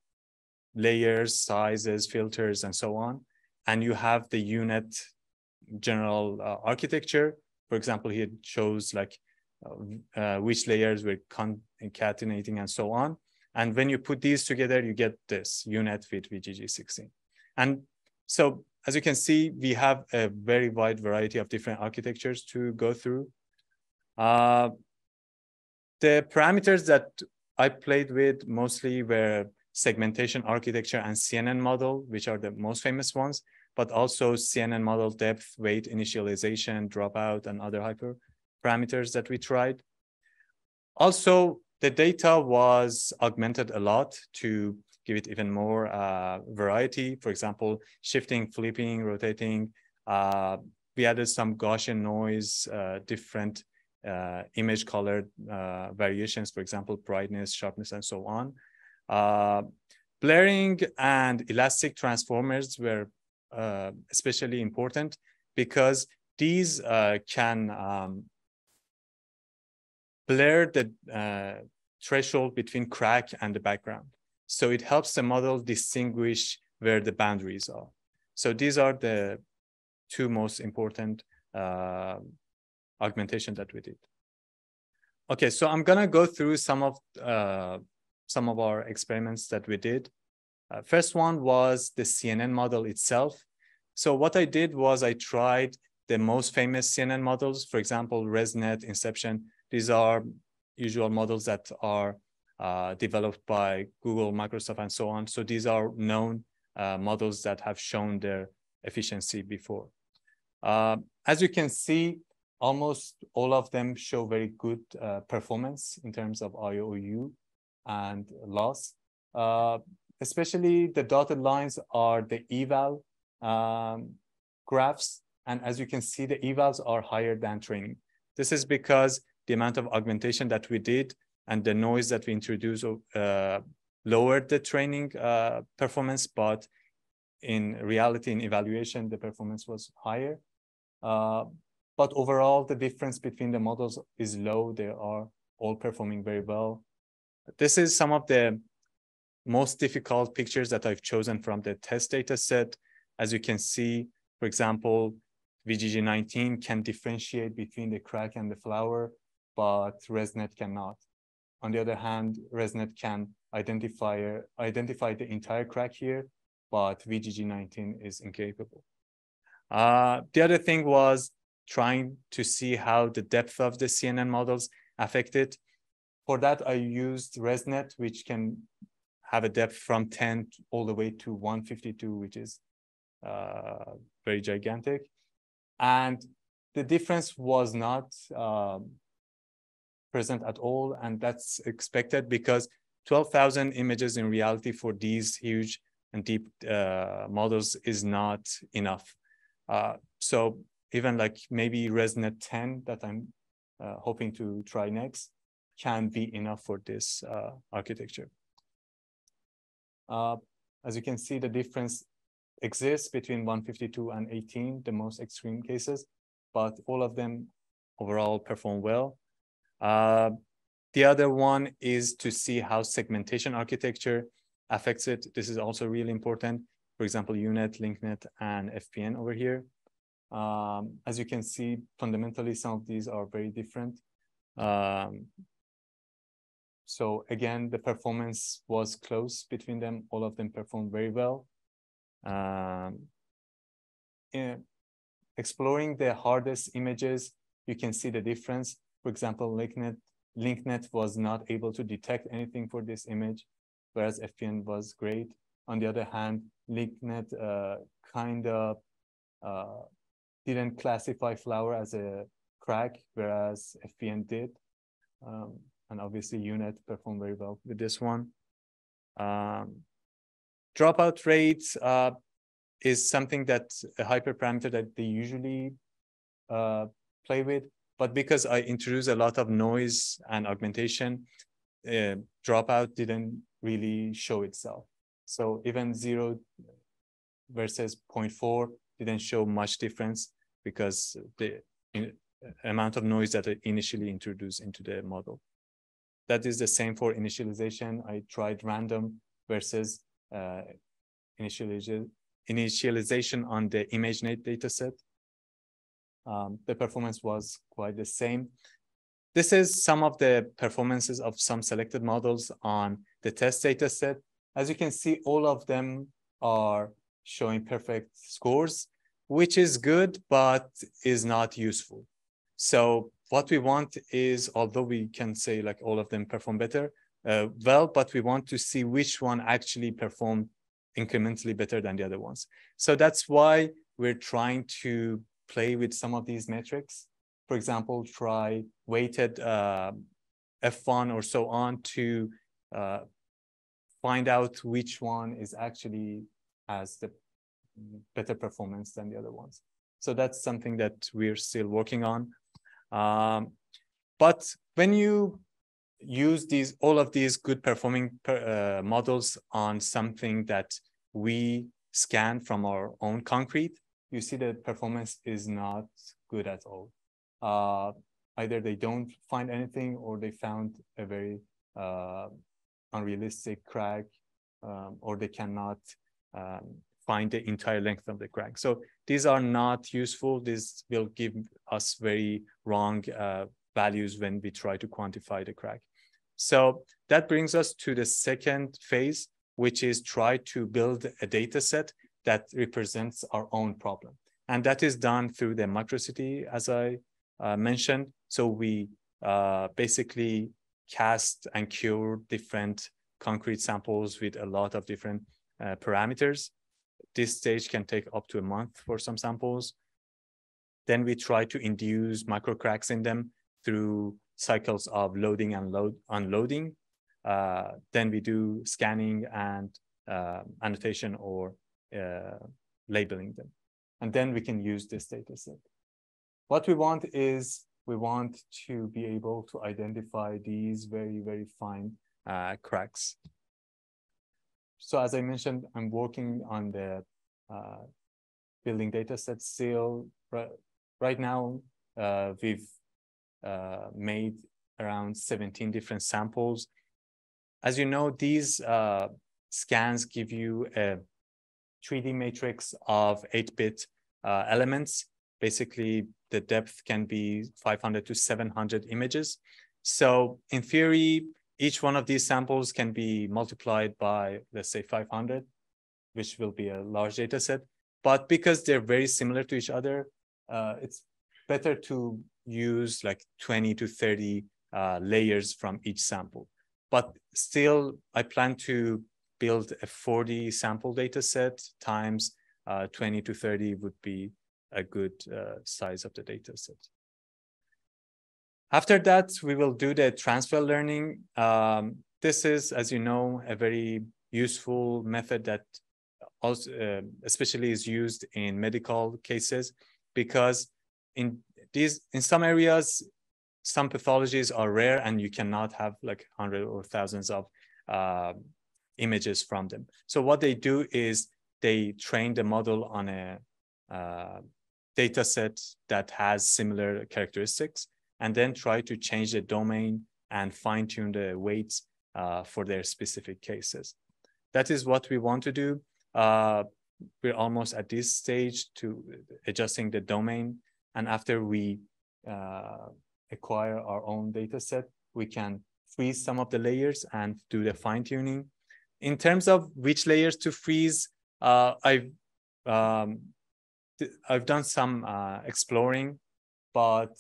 layers, sizes, filters, and so on. And you have the UNet general uh, architecture. For example, here it shows like uh, which layers were concatenating and so on. And when you put these together, you get this UNet with V G G sixteen. And so as you can see, we have a very wide variety of different architectures to go through. Uh, the parameters that I played with mostly were segmentation architecture and C N N model, which are the most famous ones, but also C N N model depth, weight initialization, dropout, and other hyper parameters that we tried. Also, the data was augmented a lot to give it even more uh, variety. For example, shifting, flipping, rotating. Uh, we added some Gaussian noise, uh, different uh, image color uh, variations, for example, brightness, sharpness, and so on. Uh, blaring and elastic transformers were uh, especially important because these uh, can um, blur the uh, threshold between crack and the background. So it helps the model distinguish where the boundaries are. So these are the two most important uh, augmentation that we did. Okay, so I'm gonna go through some of uh, some of our experiments that we did. Uh, first one was the C N N model itself. So what I did was I tried the most famous C N N models, for example, ResNet, Inception. These are usual models that are uh, developed by Google, Microsoft, and so on. So these are known uh, models that have shown their efficiency before. Uh, as you can see, almost all of them show very good uh, performance in terms of I O U and loss. Uh, especially the dotted lines are the eval um, graphs. And as you can see, the evals are higher than training. This is because the amount of augmentation that we did and the noise that we introduced uh, lowered the training uh, performance, but in reality, in evaluation, the performance was higher. Uh, but overall, the difference between the models is low. They are all performing very well. This is some of the most difficult pictures that I've chosen from the test data set. As you can see, for example, V G G nineteen can differentiate between the crack and the flower, but ResNet cannot. On the other hand, ResNet can identify, identify the entire crack here, but V G G nineteen is incapable. Uh, the other thing was trying to see how the depth of the C N N models affect it. For that, I used ResNet, which can have a depth from ten all the way to one fifty-two, which is uh, very gigantic. And the difference was not um, present at all. And that's expected because twelve thousand images in reality for these huge and deep uh, models is not enough. Uh, so even like maybe ResNet ten that I'm uh, hoping to try next can be enough for this uh, architecture. Uh, as you can see, the difference exists between one fifty-two and eighteen, the most extreme cases, but all of them overall perform well. Uh, the other one is to see how segmentation architecture affects it. This is also really important. For example, UNet, LinkNet, and F P N over here. Um, as you can see, fundamentally, some of these are very different. Um, so again, the performance was close between them. All of them performed very well. Um, in exploring the hardest images, you can see the difference. For example, LinkNet, LinkNet was not able to detect anything for this image, whereas F P N was great. On the other hand, LinkNet uh, kind of uh, didn't classify flower as a crack, whereas F P N did. Um, and obviously, UNet performed very well with this one. Um, Dropout rate uh, is something that a hyperparameter that they usually uh, play with, but because I introduced a lot of noise and augmentation, uh, dropout didn't really show itself. So even zero versus zero point four didn't show much difference because the in, amount of noise that I initially introduced into the model. That is the same for initialization. I tried random versus Uh, initialization, initialization on the ImageNet dataset. Um, the performance was quite the same. This is some of the performances of some selected models on the test data set. As you can see, all of them are showing perfect scores, which is good, but is not useful. So what we want is, although we can say like all of them perform better, uh, well, but we want to see which one actually performed incrementally better than the other ones. So that's why we're trying to play with some of these metrics. For example, try weighted uh, F one or so on to uh, find out which one is actually has the better performance than the other ones. So that's something that we're still working on. Um, but when you use these, all of these good performing per, uh, models on something that we scan from our own concrete, you see the performance is not good at all. Uh, either they don't find anything or they found a very uh, unrealistic crack, um, or they cannot um, find the entire length of the crack. So these are not useful. This will give us very wrong uh, values when we try to quantify the crack. So that brings us to the second phase, which is try to build a data set that represents our own problem. And that is done through the microcity, as I uh, mentioned. So we uh, basically cast and cure different concrete samples with a lot of different uh, parameters. This stage can take up to a month for some samples. Then we try to induce microcracks in them through cycles of loading and load, unloading. Uh, then we do scanning and uh, annotation or uh, labeling them. And then we can use this data set. What we want is we want to be able to identify these very, very fine uh, cracks. So as I mentioned, I'm working on the uh, building data set still. Right now, uh, we've uh, made around seventeen different samples. As you know, these uh, scans give you a three D matrix of eight bit uh, elements. Basically, the depth can be five hundred to seven hundred images. So in theory, each one of these samples can be multiplied by, let's say, five hundred, which will be a large data set. But because they're very similar to each other, uh, it's better to use like twenty to thirty uh, layers from each sample. But still, I plan to build a forty sample data set times uh, twenty to thirty would be a good uh, size of the data set. After that, we will do the transfer learning. Um, this is, as you know, a very useful method that also, uh, especially is used in medical cases, because in these, in some areas, some pathologies are rare and you cannot have like hundreds or thousands of uh, images from them. So what they do is they train the model on a uh, data set that has similar characteristics, and then try to change the domain and fine tune the weights uh, for their specific cases. That is what we want to do. Uh, we're almost at this stage to adjusting the domain. And after we uh, acquire our own data set, we can freeze some of the layers and do the fine tuning. In terms of which layers to freeze, uh, I've, um, I've done some uh, exploring, but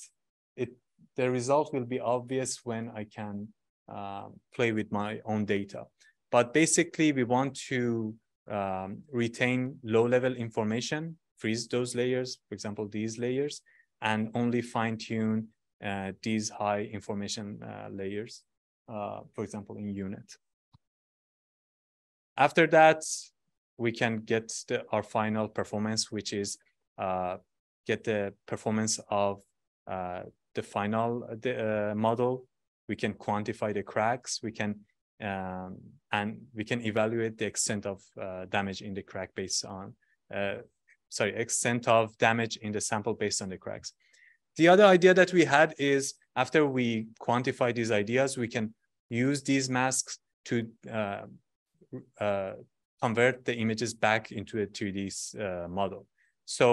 It, the result will be obvious when I can uh, play with my own data. But basically, we want to um, retain low-level information, freeze those layers, for example, these layers, and only fine-tune uh, these high information uh, layers, uh, for example, in UNet. After that, we can get the, our final performance, which is uh, get the performance of uh, the final uh, model. We can quantify the cracks, we can um, and we can evaluate the extent of uh, damage in the crack based on, uh, sorry, extent of damage in the sample based on the cracks. The other idea that we had is after we quantify these ideas, we can use these masks to uh, uh, convert the images back into a three D uh, model. So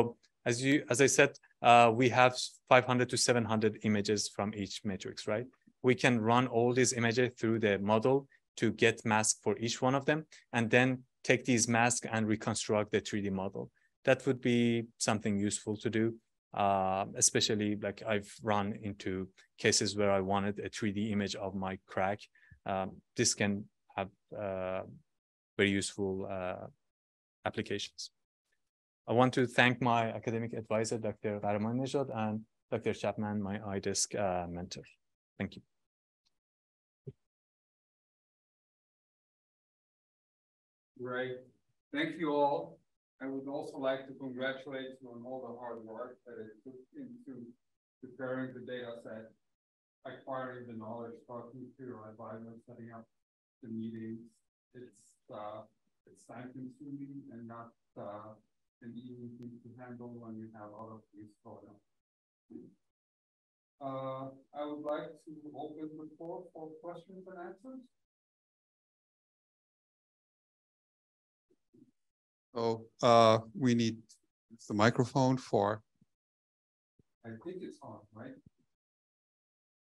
as you, as I said, uh, we have five hundred to seven hundred images from each matrix, right? We can run all these images through the model to get masks for each one of them, and then take these masks and reconstruct the three D model. That would be something useful to do, uh, especially like I've run into cases where I wanted a three D image of my crack. Um, this can have uh, very useful uh, applications. I want to thank my academic advisor, Doctor Gharaman Nejad, and Doctor Chapman, my I D S C uh, mentor. Thank you. Great. Thank you all. I would also like to congratulate you on all the hard work that it took into preparing the data set, acquiring the knowledge, talking to your advisor, setting up the meetings. It's uh, it's time consuming and not uh, an easy thing to handle when you have all of these problems. Uh, I would like to open the floor for questions and answers. So uh, we need the microphone for. I think it's on, right?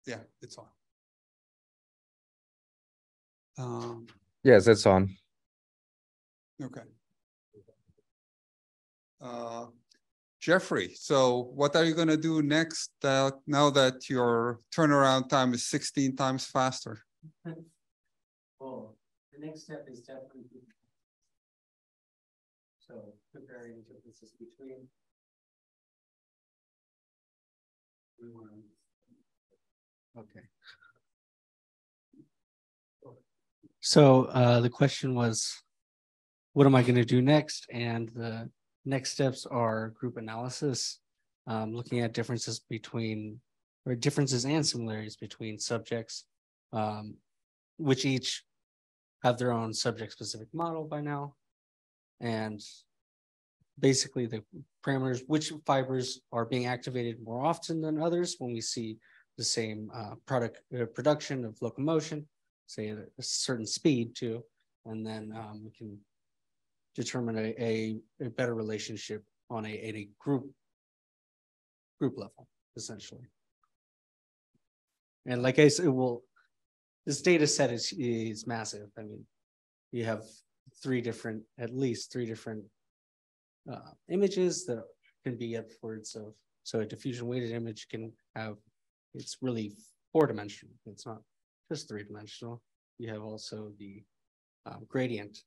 Yeah, it's on. Um, yes, it's on. Okay. Uh, Jeffrey, so what are you going to do next uh, now that your turnaround time is sixteen times faster? Well, the next step is definitely. So comparing differences between. Okay. So uh, the question was, what am I going to do next? And the next steps are group analysis, um, looking at differences between, or differences and similarities between subjects, um, which each have their own subject-specific model by now. And basically the parameters, which fibers are being activated more often than others when we see the same uh, product uh, production of locomotion, say at a certain speed too, and then um, we can determine a, a, a better relationship on a, a group group level, essentially. And like I said, well, this data set is, is massive. I mean, you have three different, at least three different uh, images that can be upwards of, so a diffusion weighted image can have, it's really four dimensional. It's not just three dimensional. You have also the um, gradient,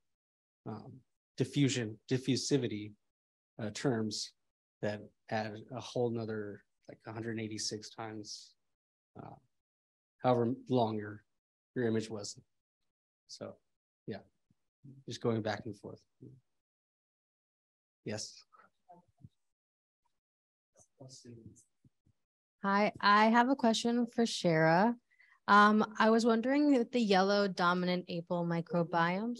um, diffusion, diffusivity uh, terms that add a whole nother, like one hundred eighty-six times, uh, however long your, your image was. So, yeah. Just going back and forth. Yes. Hi, I have a question for Shara. Um, I was wondering if the yellow dominant apical microbiomes.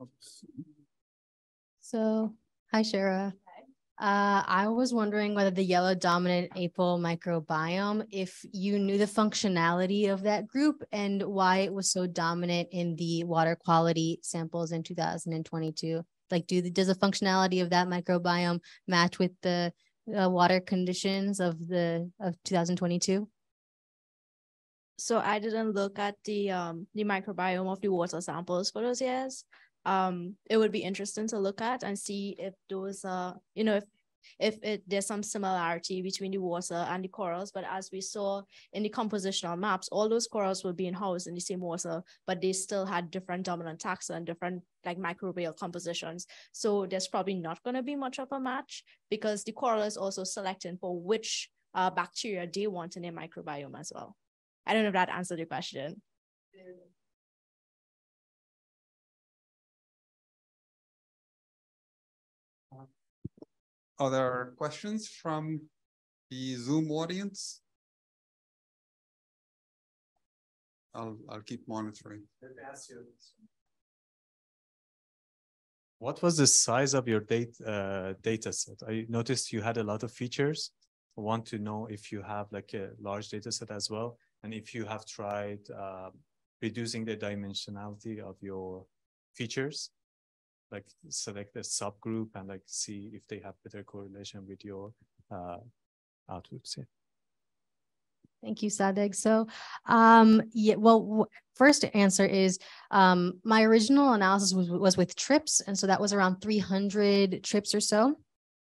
Oops. So, hi, Shara. Uh, I was wondering whether the yellow dominant apical microbiome, if you knew the functionality of that group and why it was so dominant in the water quality samples in two thousand twenty-two. Like, do the, does the functionality of that microbiome match with the uh, water conditions of the of two thousand twenty-two? So I didn't look at the um, the microbiome of the water samples for those years. Um, it would be interesting to look at and see if those, uh, you know, if if it, there's some similarity between the water and the corals. But as we saw in the compositional maps, all those corals were being housed in the same water, but they still had different dominant taxa and different like microbial compositions. So there's probably not going to be much of a match because the coral is also selecting for which uh, bacteria they want in their microbiome as well. I don't know if that answered your question. Other questions from the Zoom audience? I'll, I'll keep monitoring. What was the size of your data, uh, data set? I noticed you had a lot of features. I want to know if you have like a large data set as well, and if you have tried uh, reducing the dimensionality of your features, like select a subgroup and like see if they have better correlation with your uh, outputs. Yeah. Thank you, Sadegh. So, um, yeah, well, first answer is um, my original analysis was, was with trips. And so that was around three hundred trips or so.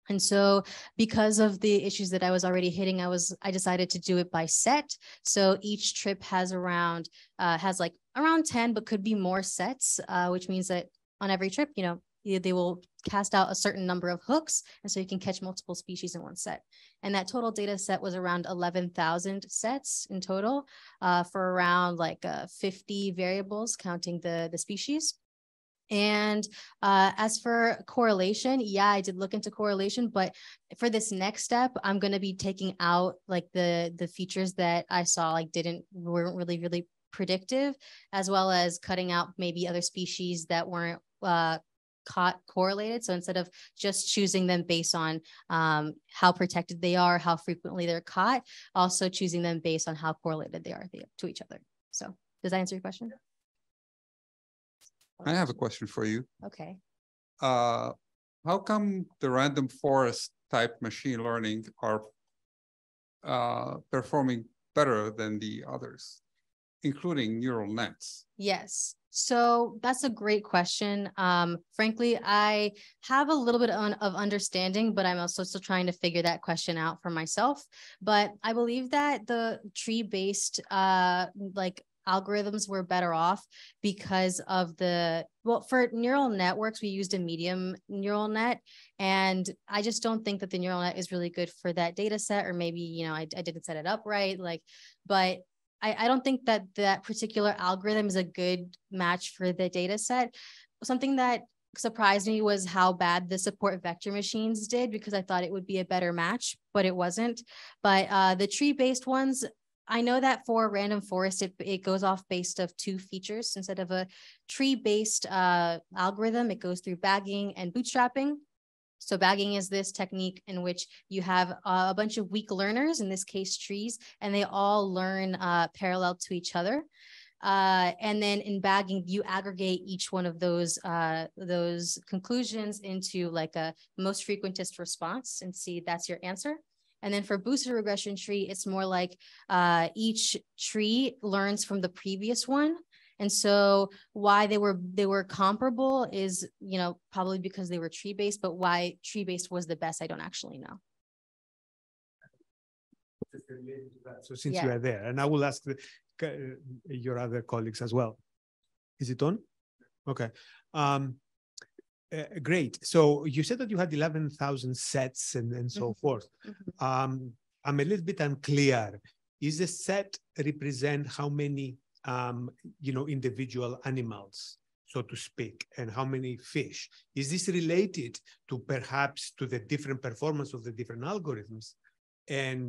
And so because of the issues that I was already hitting, I was, I decided to do it by set. So each trip has around, uh, has like around ten, but could be more sets, uh, which means that on every trip, you know, they will cast out a certain number of hooks. And so you can catch multiple species in one set. And that total data set was around eleven thousand sets in total uh, for around like uh, fifty variables counting the, the species. And uh, as for correlation, yeah, I did look into correlation, but for this next step, I'm going to be taking out like the, the features that I saw like didn't, weren't really, really predictive, as well as cutting out maybe other species that weren't uh, caught correlated. So instead of just choosing them based on um, how protected they are, how frequently they're caught, also choosing them based on how correlated they are to each other. So does that answer your question? I have a question for you. Okay. Uh, how come the random forest type machine learning are uh, performing better than the others, including neural nets? Yes. So that's a great question. Um, frankly, I have a little bit on, of understanding, but I'm also still trying to figure that question out for myself. But I believe that the tree-based uh, like algorithms were better off because of the, well, for neural networks, we used a medium neural net. And I just don't think that the neural net is really good for that data set, or maybe, you know, I, I didn't set it up right. Like, but I, I don't think that that particular algorithm is a good match for the data set. Something that surprised me was how bad the support vector machines did, because I thought it would be a better match, but it wasn't. But uh, the tree-based ones, I know that for random forest, it, it goes off based of two features. Instead of a tree-based uh, algorithm, it goes through bagging and bootstrapping. So bagging is this technique in which you have uh, a bunch of weak learners, in this case trees, and they all learn uh, parallel to each other. Uh, and then in bagging, you aggregate each one of those uh, those conclusions into like a most frequentist response and see that's your answer. And then for boosted regression tree, it's more like uh, each tree learns from the previous one. And so why they were they were comparable is, you know, probably because they were tree-based, but why tree-based was the best, I don't actually know. So since yeah. you are there, and I will ask the, uh, your other colleagues as well. Is it on? Okay. Um, Uh, great. So you said that you had eleven thousand sets and, and so mm-hmm. forth. Mm-hmm. um, I'm a little bit unclear. Is the set represent how many, um, you know, individual animals, so to speak, and how many fish? Is this related to perhaps to the different performance of the different algorithms? And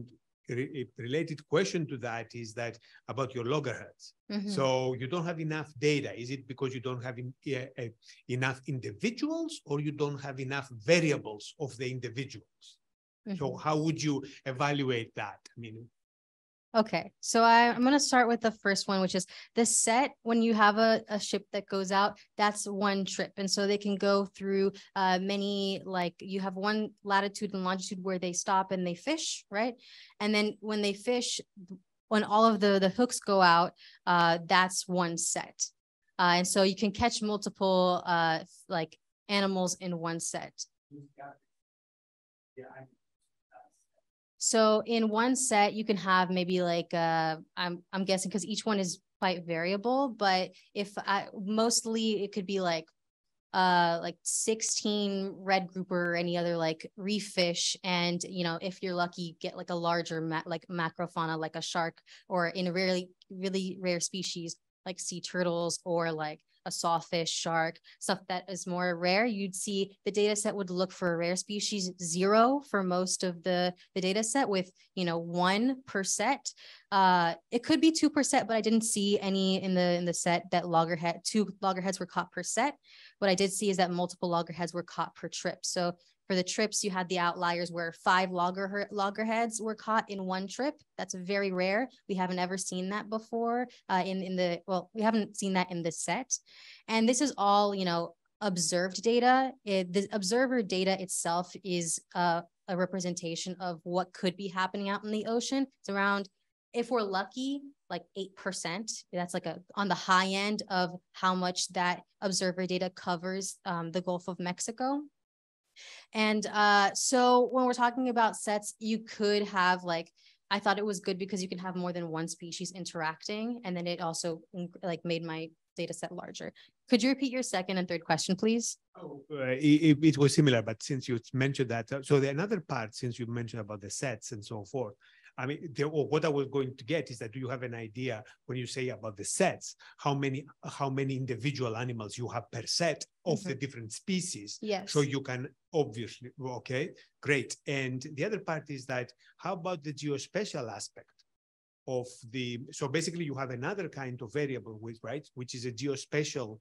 re a related question to that is that about your loggerheads. Mm-hmm. So you don't have enough data. Is it because you don't have in, uh, uh, enough individuals, or you don't have enough variables of the individuals? Mm-hmm. So how would you evaluate that? I mean, okay, so I, I'm going to start with the first one, which is the set. When you have a, a ship that goes out, that's one trip. And so they can go through uh, many, like you have one latitude and longitude where they stop and they fish, right? And then when they fish, when all of the, the hooks go out, uh, that's one set. Uh, and so you can catch multiple uh, like animals in one set. Yeah, I So in one set, you can have maybe like, uh, I'm, I'm guessing because each one is quite variable, but if I, mostly it could be like, uh, like sixteen red grouper or any other like reef fish. And, you know, if you're lucky, you get like a larger ma like macrofauna, like a shark, or in a really, really rare species, like sea turtles or like a sawfish, shark, stuff that is more rare, you'd see the data set would look for a rare species, zero for most of the, the data set, with, you know, one per set. Uh, it could be two per set, but I didn't see any in the in the set that loggerhead, two loggerheads were caught per set. What I did see is that multiple loggerheads were caught per trip. So For the trips, you had the outliers where five logger loggerheads were caught in one trip. That's very rare. We haven't ever seen that before uh, in, in the, well, we haven't seen that in the set. And this is all, you know, observed data. It, the observer data itself is uh, a representation of what could be happening out in the ocean. It's around, if we're lucky, like eight percent, that's like a on the high end of how much that observer data covers um, the Gulf of Mexico. And uh, so when we're talking about sets, you could have like, I thought it was good because you can have more than one species interacting. And then it also like made my data set larger. Could you repeat your second and third question, please? Oh, uh, it, it was similar, but since you mentioned that, so the another part, since you mentioned about the sets and so forth, I mean, there, what I was going to get is that do you have an idea when you say about the sets, how many how many individual animals you have per set of mm-hmm. the different species? Yes. So you can obviously, okay, great. And the other part is that how about the geospatial aspect of the, so basically you have another kind of variable with, right, which is a geospatial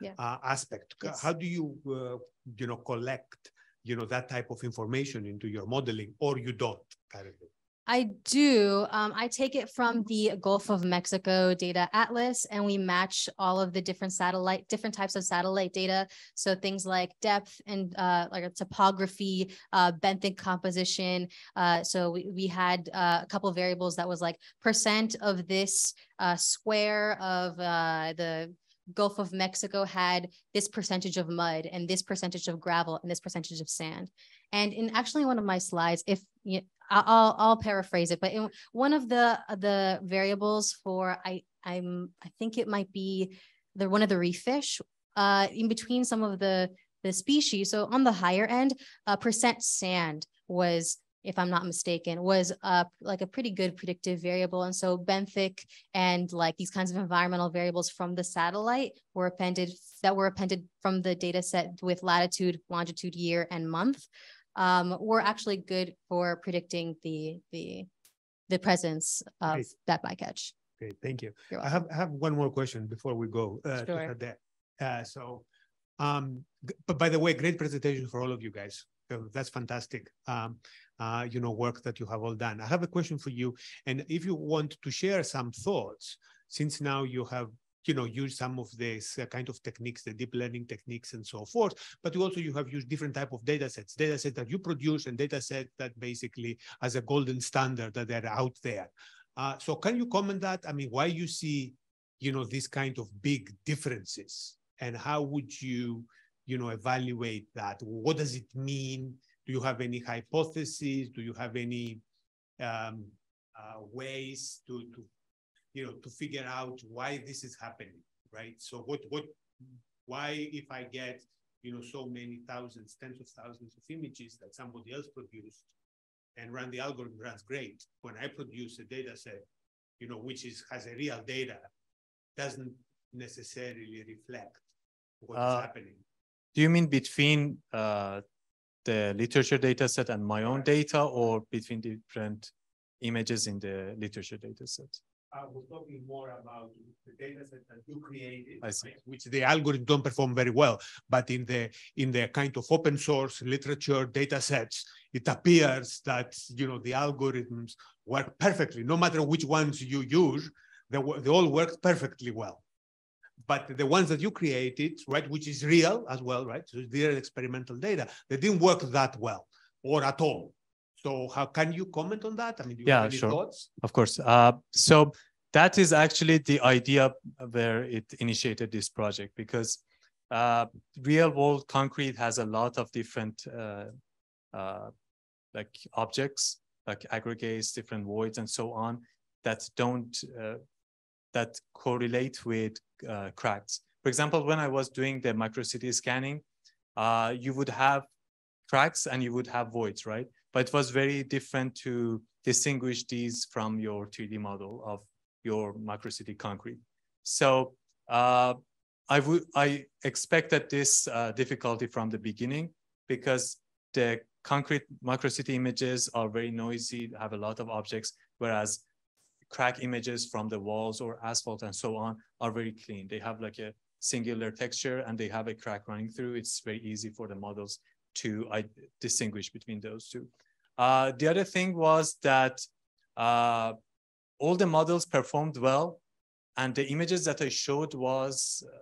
yeah. uh, aspect. Yes. How do you, uh, you know, collect, you know, that type of information into your modeling, or you don't currently? I do. Um, I take it from the Gulf of Mexico data atlas, and we match all of the different satellite, different types of satellite data. So things like depth and uh, like topography, uh, benthic composition. Uh, so we, we had uh, a couple of variables that was like percent of this uh, square of uh, the Gulf of Mexico had this percentage of mud and this percentage of gravel and this percentage of sand. And in actually one of my slides, if you, I'll, I'll paraphrase it, but in one of the the variables for, I I'm I think it might be the one of the reef fish, uh, in between some of the the species. So on the higher end, uh, percent sand was, if I'm not mistaken, was uh, like a pretty good predictive variable. And so benthic and like these kinds of environmental variables from the satellite were appended, that were appended from the data set with latitude, longitude, year, and month um, were actually good for predicting the the, the presence of Great. that bycatch. Great, thank you. I have, I have one more question before we go. Uh, sure. to uh, so, um, but by the way, great presentation for all of you guys. So that's fantastic, um, uh, you know, work that you have all done. I have a question for you. And if you want to share some thoughts, since now you have, you know, used some of these uh, kind of techniques, the deep learning techniques and so forth, but you also you have used different type of data sets, data sets that you produce and data sets that basically as a golden standard that are out there. Uh, so can you comment that? I mean, why you see, you know, these kind of big differences, and how would you, you know, evaluate that? What does it mean? Do you have any hypotheses? Do you have any um, uh, ways to, to, you know, to figure out why this is happening, right? So what, what, why if I get, you know, so many thousands, tens of thousands of images that somebody else produced and run the algorithm runs great. When I produce a data set, you know, which is, has a real data, doesn't necessarily reflect what's uh, happening. Do you mean between uh, the literature data set and my own data, or between different images in the literature data set? I was talking more about the data set that you created, I see. Right? Which the algorithm don't perform very well, but in the in the kind of open source literature data sets, it appears that, you know, the algorithms work perfectly. No matter which ones you use, they, they all work perfectly well. But the ones that you created, right, which is real as well, right, so real experimental data, they didn't work that well or at all. So how can you comment on that? I mean, do you yeah, have any sure. thoughts? Of course. Uh, so that is actually the idea where it initiated this project, because uh, real world concrete has a lot of different uh, uh, like objects, like aggregates, different voids, and so on that don't uh, that correlate with uh, cracks. For example, when I was doing the microcity scanning, uh, you would have cracks and you would have voids, right? But it was very different to distinguish these from your three D model of your microcity concrete. So uh, I would I expected this uh, difficulty from the beginning, because the concrete microcity images are very noisy, have a lot of objects, whereas crack images from the walls or asphalt and so on are very clean. They have like a singular texture and they have a crack running through. It's very easy for the models to uh, distinguish between those two. Uh, the other thing was that uh, all the models performed well, and the images that I showed was uh,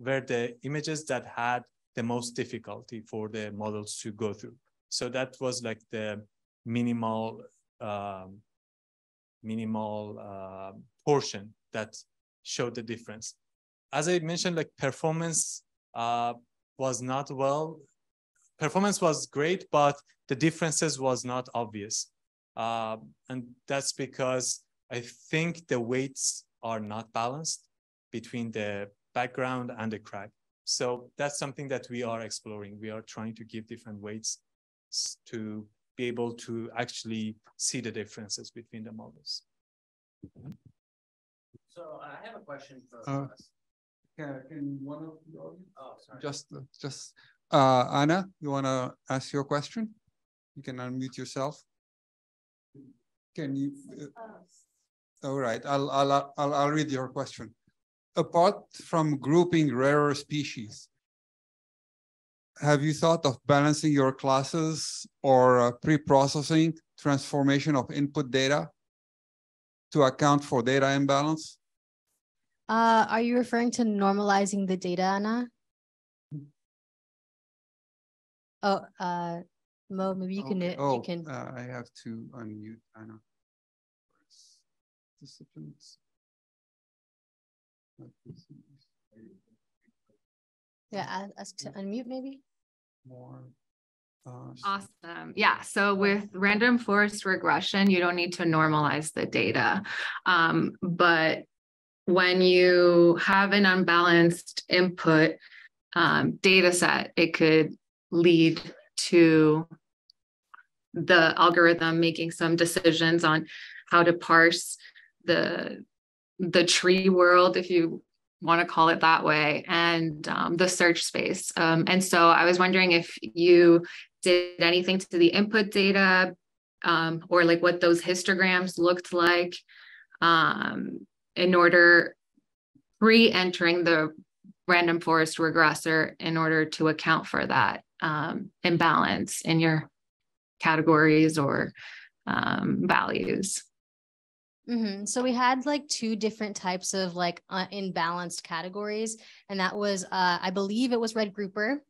were the images that had the most difficulty for the models to go through. So that was like the minimal um, minimal uh, portion that showed the difference. As I mentioned, like performance uh, was not well. Performance was great, but the differences was not obvious. Uh, and that's because I think the weights are not balanced between the background and the crag. So that's something that we are exploring. We are trying to give different weights to be able to actually see the differences between the models. So I have a question for uh, us. Yeah, can one of you? Oh, sorry. Just, just uh, Anna, you want to ask your question? You can unmute yourself. Can you? Uh, all right, I'll, I'll, I'll, I'll read your question. Apart from grouping rarer species, have you thought of balancing your classes or uh, pre-processing transformation of input data to account for data imbalance? Uh, are you referring to normalizing the data, Anna? Oh, uh, Mo, maybe you okay. can. Oh, you can... Uh, I have to unmute Anna. Participants. Yeah, ask to unmute maybe. More. Uh, awesome. Yeah. So with random forest regression, you don't need to normalize the data. Um, but when you have an unbalanced input um, data set, it could lead to the algorithm making some decisions on how to parse the, the tree world, if you want to call it that way, and um, the search space. Um, and so I was wondering if you did anything to the input data um, or like what those histograms looked like um, in order re-entering the random forest regressor in order to account for that um, imbalance in your categories or um, values. Mm-hmm. So we had like two different types of like uh, imbalanced categories. And that was, uh, I believe it was red grouper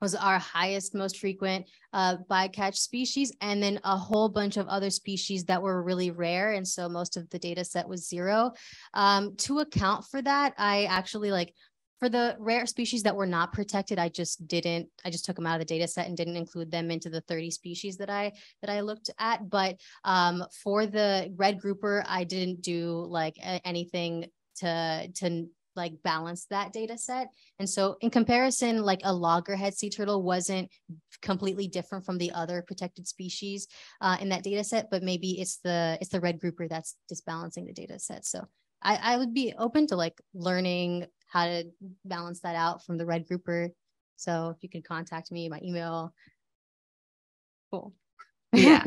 was our highest, most frequent uh, bycatch species. And then a whole bunch of other species that were really rare. And so most of the data set was zero. Um, to account for that, I actually like for the rare species that were not protected, I just didn't, I just took them out of the data set and didn't include them into the thirty species that I that I looked at. But um, for the red grouper, I didn't do like anything to, to like balance that data set. And so in comparison, like a loggerhead sea turtle wasn't completely different from the other protected species uh, in that data set, but maybe it's the, it's the red grouper that's disbalancing the data set. So I, I would be open to like learning how to balance that out from the red grouper. So if you can contact me, my email. Cool. Yeah.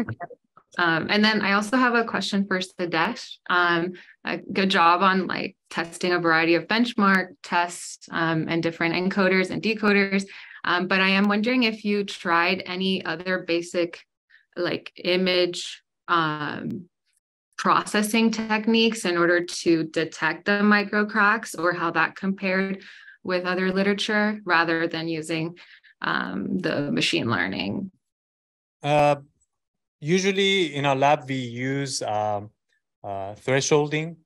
um, and then I also have a question for Sadesh. Um, a good job on like testing a variety of benchmark tests um, and different encoders and decoders. Um, but I am wondering if you tried any other basic like image um, processing techniques in order to detect the micro cracks or how that compared with other literature rather than using um, the machine learning? Uh, usually in our lab, we use um, uh, thresholding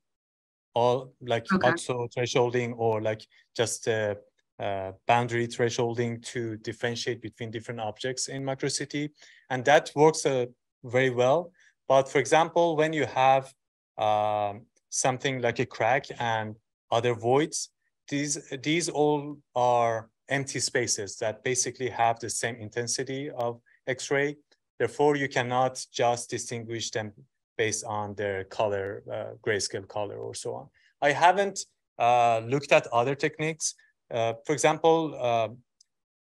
or like okay. Otsu thresholding or like just uh, uh, boundary thresholding to differentiate between different objects in microcity. And that works uh, very well. But for example, when you have um, something like a crack and other voids, these, these all are empty spaces that basically have the same intensity of X-ray. Therefore, you cannot just distinguish them based on their color, uh, grayscale color or so on. I haven't uh, looked at other techniques. Uh, for example,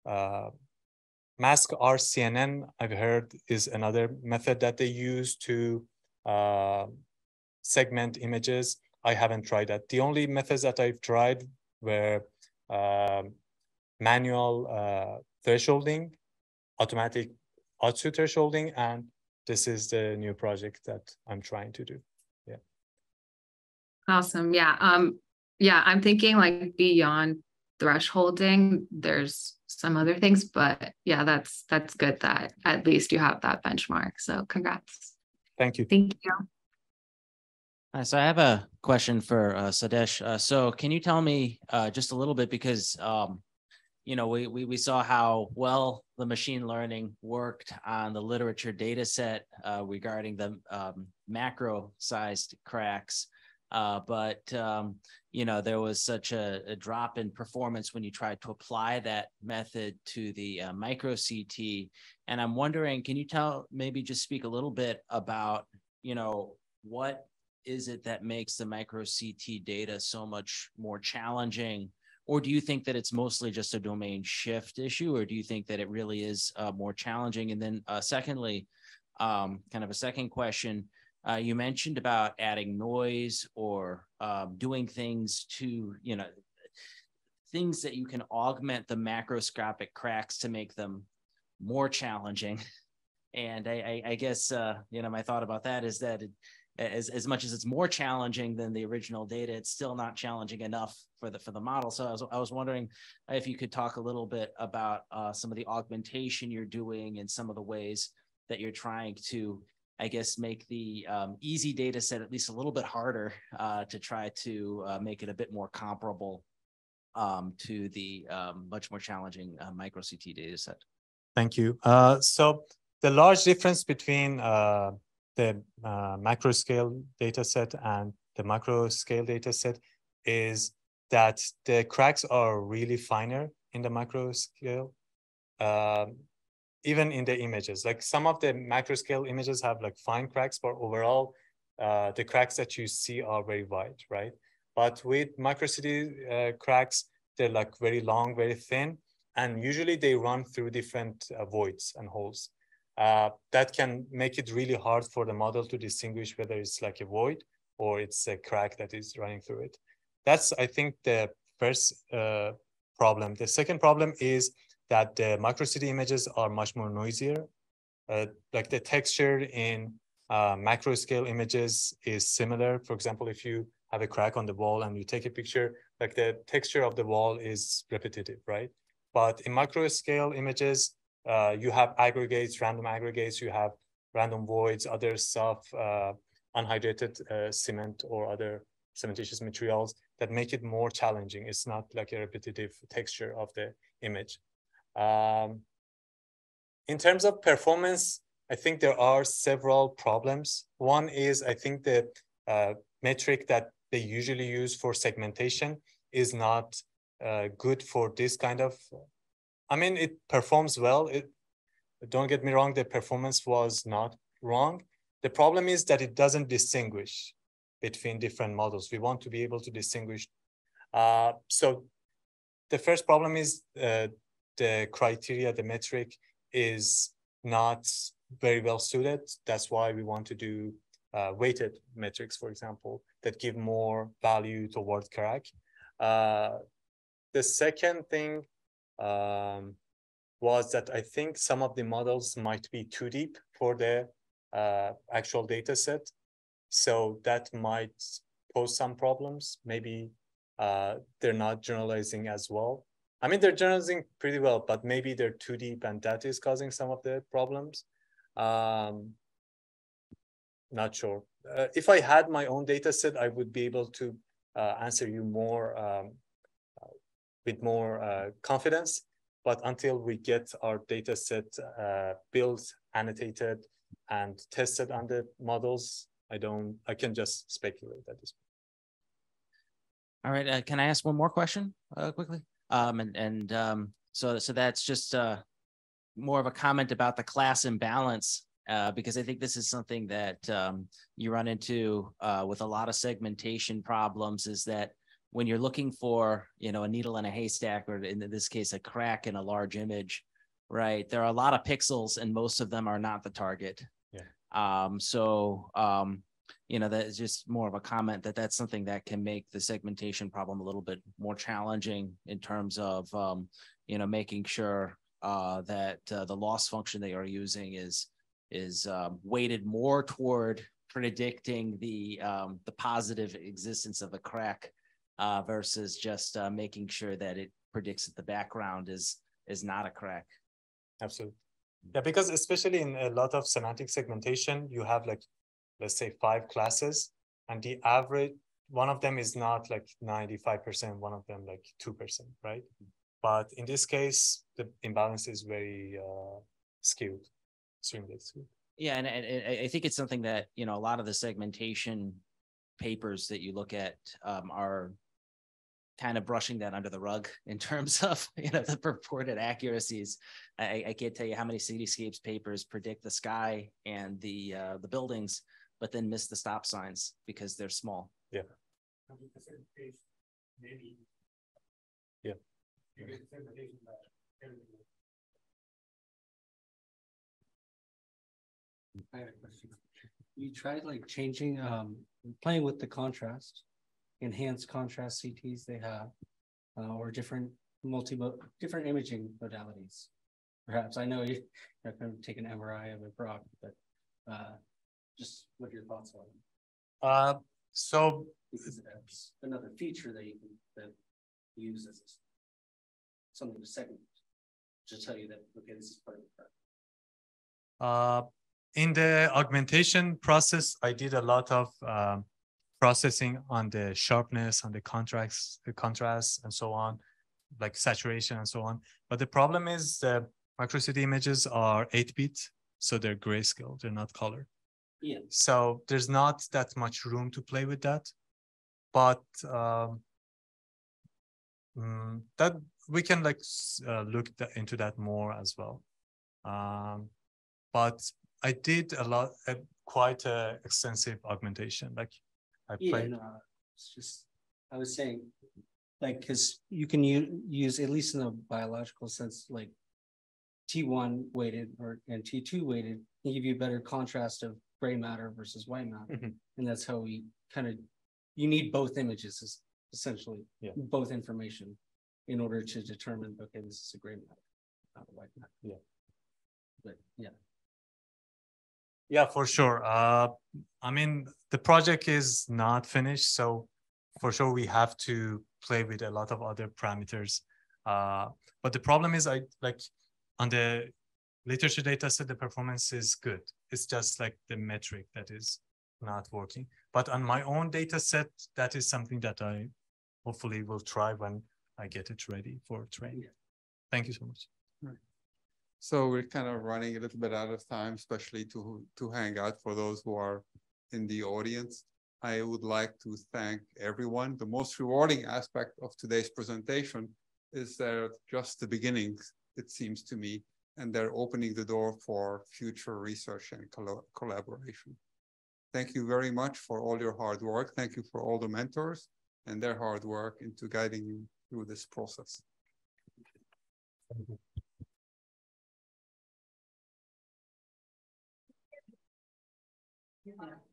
uh, uh, mask R C N N, I've heard, is another method that they use to uh, segment images. I haven't tried that. The only methods that I've tried were uh, manual uh, thresholding, automatic Otsu thresholding, and this is the new project that I'm trying to do. Yeah. Awesome. Yeah. Um, yeah, I'm thinking like beyond thresholding, there's some other things, but yeah, that's, that's good that at least you have that benchmark. So congrats. Thank you. Thank you. Right, so I have a question for uh, Sadesh. Uh, so can you tell me uh, just a little bit, because um, you know, we, we, we saw how well the machine learning worked on the literature data set uh, regarding the um, macro sized cracks. Uh, but, um, you know, there was such a, a drop in performance when you tried to apply that method to the uh, micro C T. And I'm wondering, can you tell, maybe just speak a little bit about, you know, what is it that makes the micro C T data so much more challenging? Or do you think that it's mostly just a domain shift issue, or do you think that it really is uh, more challenging? And then uh, secondly, um, kind of a second question, uh, you mentioned about adding noise or um, doing things to, you know, things that you can augment the macroscopic cracks to make them more challenging. And I, I, I guess, uh, you know, my thought about that is that it, As, as much as it's more challenging than the original data, it's still not challenging enough for the for the model. So I was, I was wondering if you could talk a little bit about uh, some of the augmentation you're doing and some of the ways that you're trying to, I guess, make the um, easy data set at least a little bit harder uh, to try to uh, make it a bit more comparable um, to the um, much more challenging uh, micro C T data set. Thank you. Uh, so the large difference between uh... the uh, macro scale data set and the micro scale data set is that the cracks are really finer in the macro scale, um, even in the images. Like some of the macro scale images have like fine cracks, but overall uh, the cracks that you see are very wide, right? But with micro C T uh, cracks, they're like very long, very thin, and usually they run through different uh, voids and holes. Uh, that can make it really hard for the model to distinguish whether it's like a void or it's a crack that is running through it. That's, I think, the first uh, problem. The second problem is that the micro C T images are much more noisier. Uh, like the texture in uh, macro scale images is similar. For example, if you have a crack on the wall and you take a picture, like the texture of the wall is repetitive, right? But in micro scale images, Uh, you have aggregates, random aggregates, you have random voids, other stuff, uh, unhydrated uh, cement or other cementitious materials that make it more challenging. It's not like a repetitive texture of the image. Um, in terms of performance, I think there are several problems. One is, I think the uh, metric that they usually use for segmentation is not uh, good for this kind of, I mean, it performs well. It, don't get me wrong, the performance was not wrong. The problem is that it doesn't distinguish between different models. We want to be able to distinguish. Uh, so the first problem is uh, the criteria, the metric is not very well suited. That's why we want to do uh, weighted metrics, for example, that give more value toward crack. Uh, the second thing Um, was that I think some of the models might be too deep for the uh, actual data set. So that might pose some problems. Maybe uh, they're not generalizing as well. I mean, they're generalizing pretty well, but maybe they're too deep and that is causing some of the problems. Um, not sure. Uh, if I had my own data set, I would be able to uh, answer you more um, with more uh, confidence, but until we get our data set uh, built, annotated, and tested on the models, I don't, I can just speculate at this point. All right, uh, can I ask one more question uh, quickly? Um, and and um, so, so that's just uh, more of a comment about the class imbalance, uh, because I think this is something that um, you run into uh, with a lot of segmentation problems, is that when you're looking for, you know, a needle in a haystack, or in this case, a crack in a large image, right? There are a lot of pixels and most of them are not the target. Yeah. Um, so, um, you know, that is just more of a comment that that's something that can make the segmentation problem a little bit more challenging in terms of, um, you know, making sure uh, that uh, the loss function they are using is is um, weighted more toward predicting the um, the positive existence of a crack uh, versus just uh, making sure that it predicts that the background is is not a crack. Absolutely. Yeah, because especially in a lot of semantic segmentation, you have like, let's say five classes, and the average, one of them is not like ninety-five percent, one of them like two percent, right? Mm-hmm. But in this case, the imbalance is very uh, skewed, extremely skewed. Yeah, and, and I think it's something that, you know, a lot of the segmentation papers that you look at um, are kind of brushing that under the rug in terms of, you know, the purported accuracies. I, I can't tell you how many cityscapes papers predict the sky and the uh, the buildings, but then miss the stop signs because they're small. Yeah. Yeah. I had a question. You tried like changing, um, playing with the contrast, enhanced contrast C Ts they have, uh, or different multi different imaging modalities. Perhaps I know you're not going to take an M R I of a rock, but uh, just what your thoughts are. Uh, so this is another feature that you can that you use as something to segment to tell you that okay, this is part of the product. Uh, In the augmentation process, I did a lot of uh, processing on the sharpness, on the contrasts, the contrasts, and so on, like saturation and so on. But the problem is the micro C D images are eight bit, so they're grayscale, they're not color. Yeah. So there's not that much room to play with that. But um, that we can like uh, look th- into that more as well. Um, but I did a lot, a, quite a extensive augmentation. Like I yeah, played. No, it's just, I was saying, like, because you can use, at least in the biological sense, like T one weighted or and T two weighted, can give you better contrast of gray matter versus white matter. Mm-hmm. And that's how we kind of, you need both images, essentially, yeah. both information in order to determine, okay, this is a gray matter, not a white matter. Yeah. But yeah. Yeah, for sure. Uh, I mean, the project is not finished, so for sure we have to play with a lot of other parameters. Uh, but the problem is, I like on the literature data set, the performance is good. It's just like the metric that is not working. But on my own data set, that is something that I hopefully will try when I get it ready for training. Thank you so much. All right. So we're kind of running a little bit out of time, especially to, to hang out for those who are in the audience. I would like to thank everyone. The most rewarding aspect of today's presentation is that just the beginnings, it seems to me, and they're opening the door for future research and col- collaboration. Thank you very much for all your hard work. Thank you for all the mentors and their hard work into guiding you through this process. Thank you. Yeah.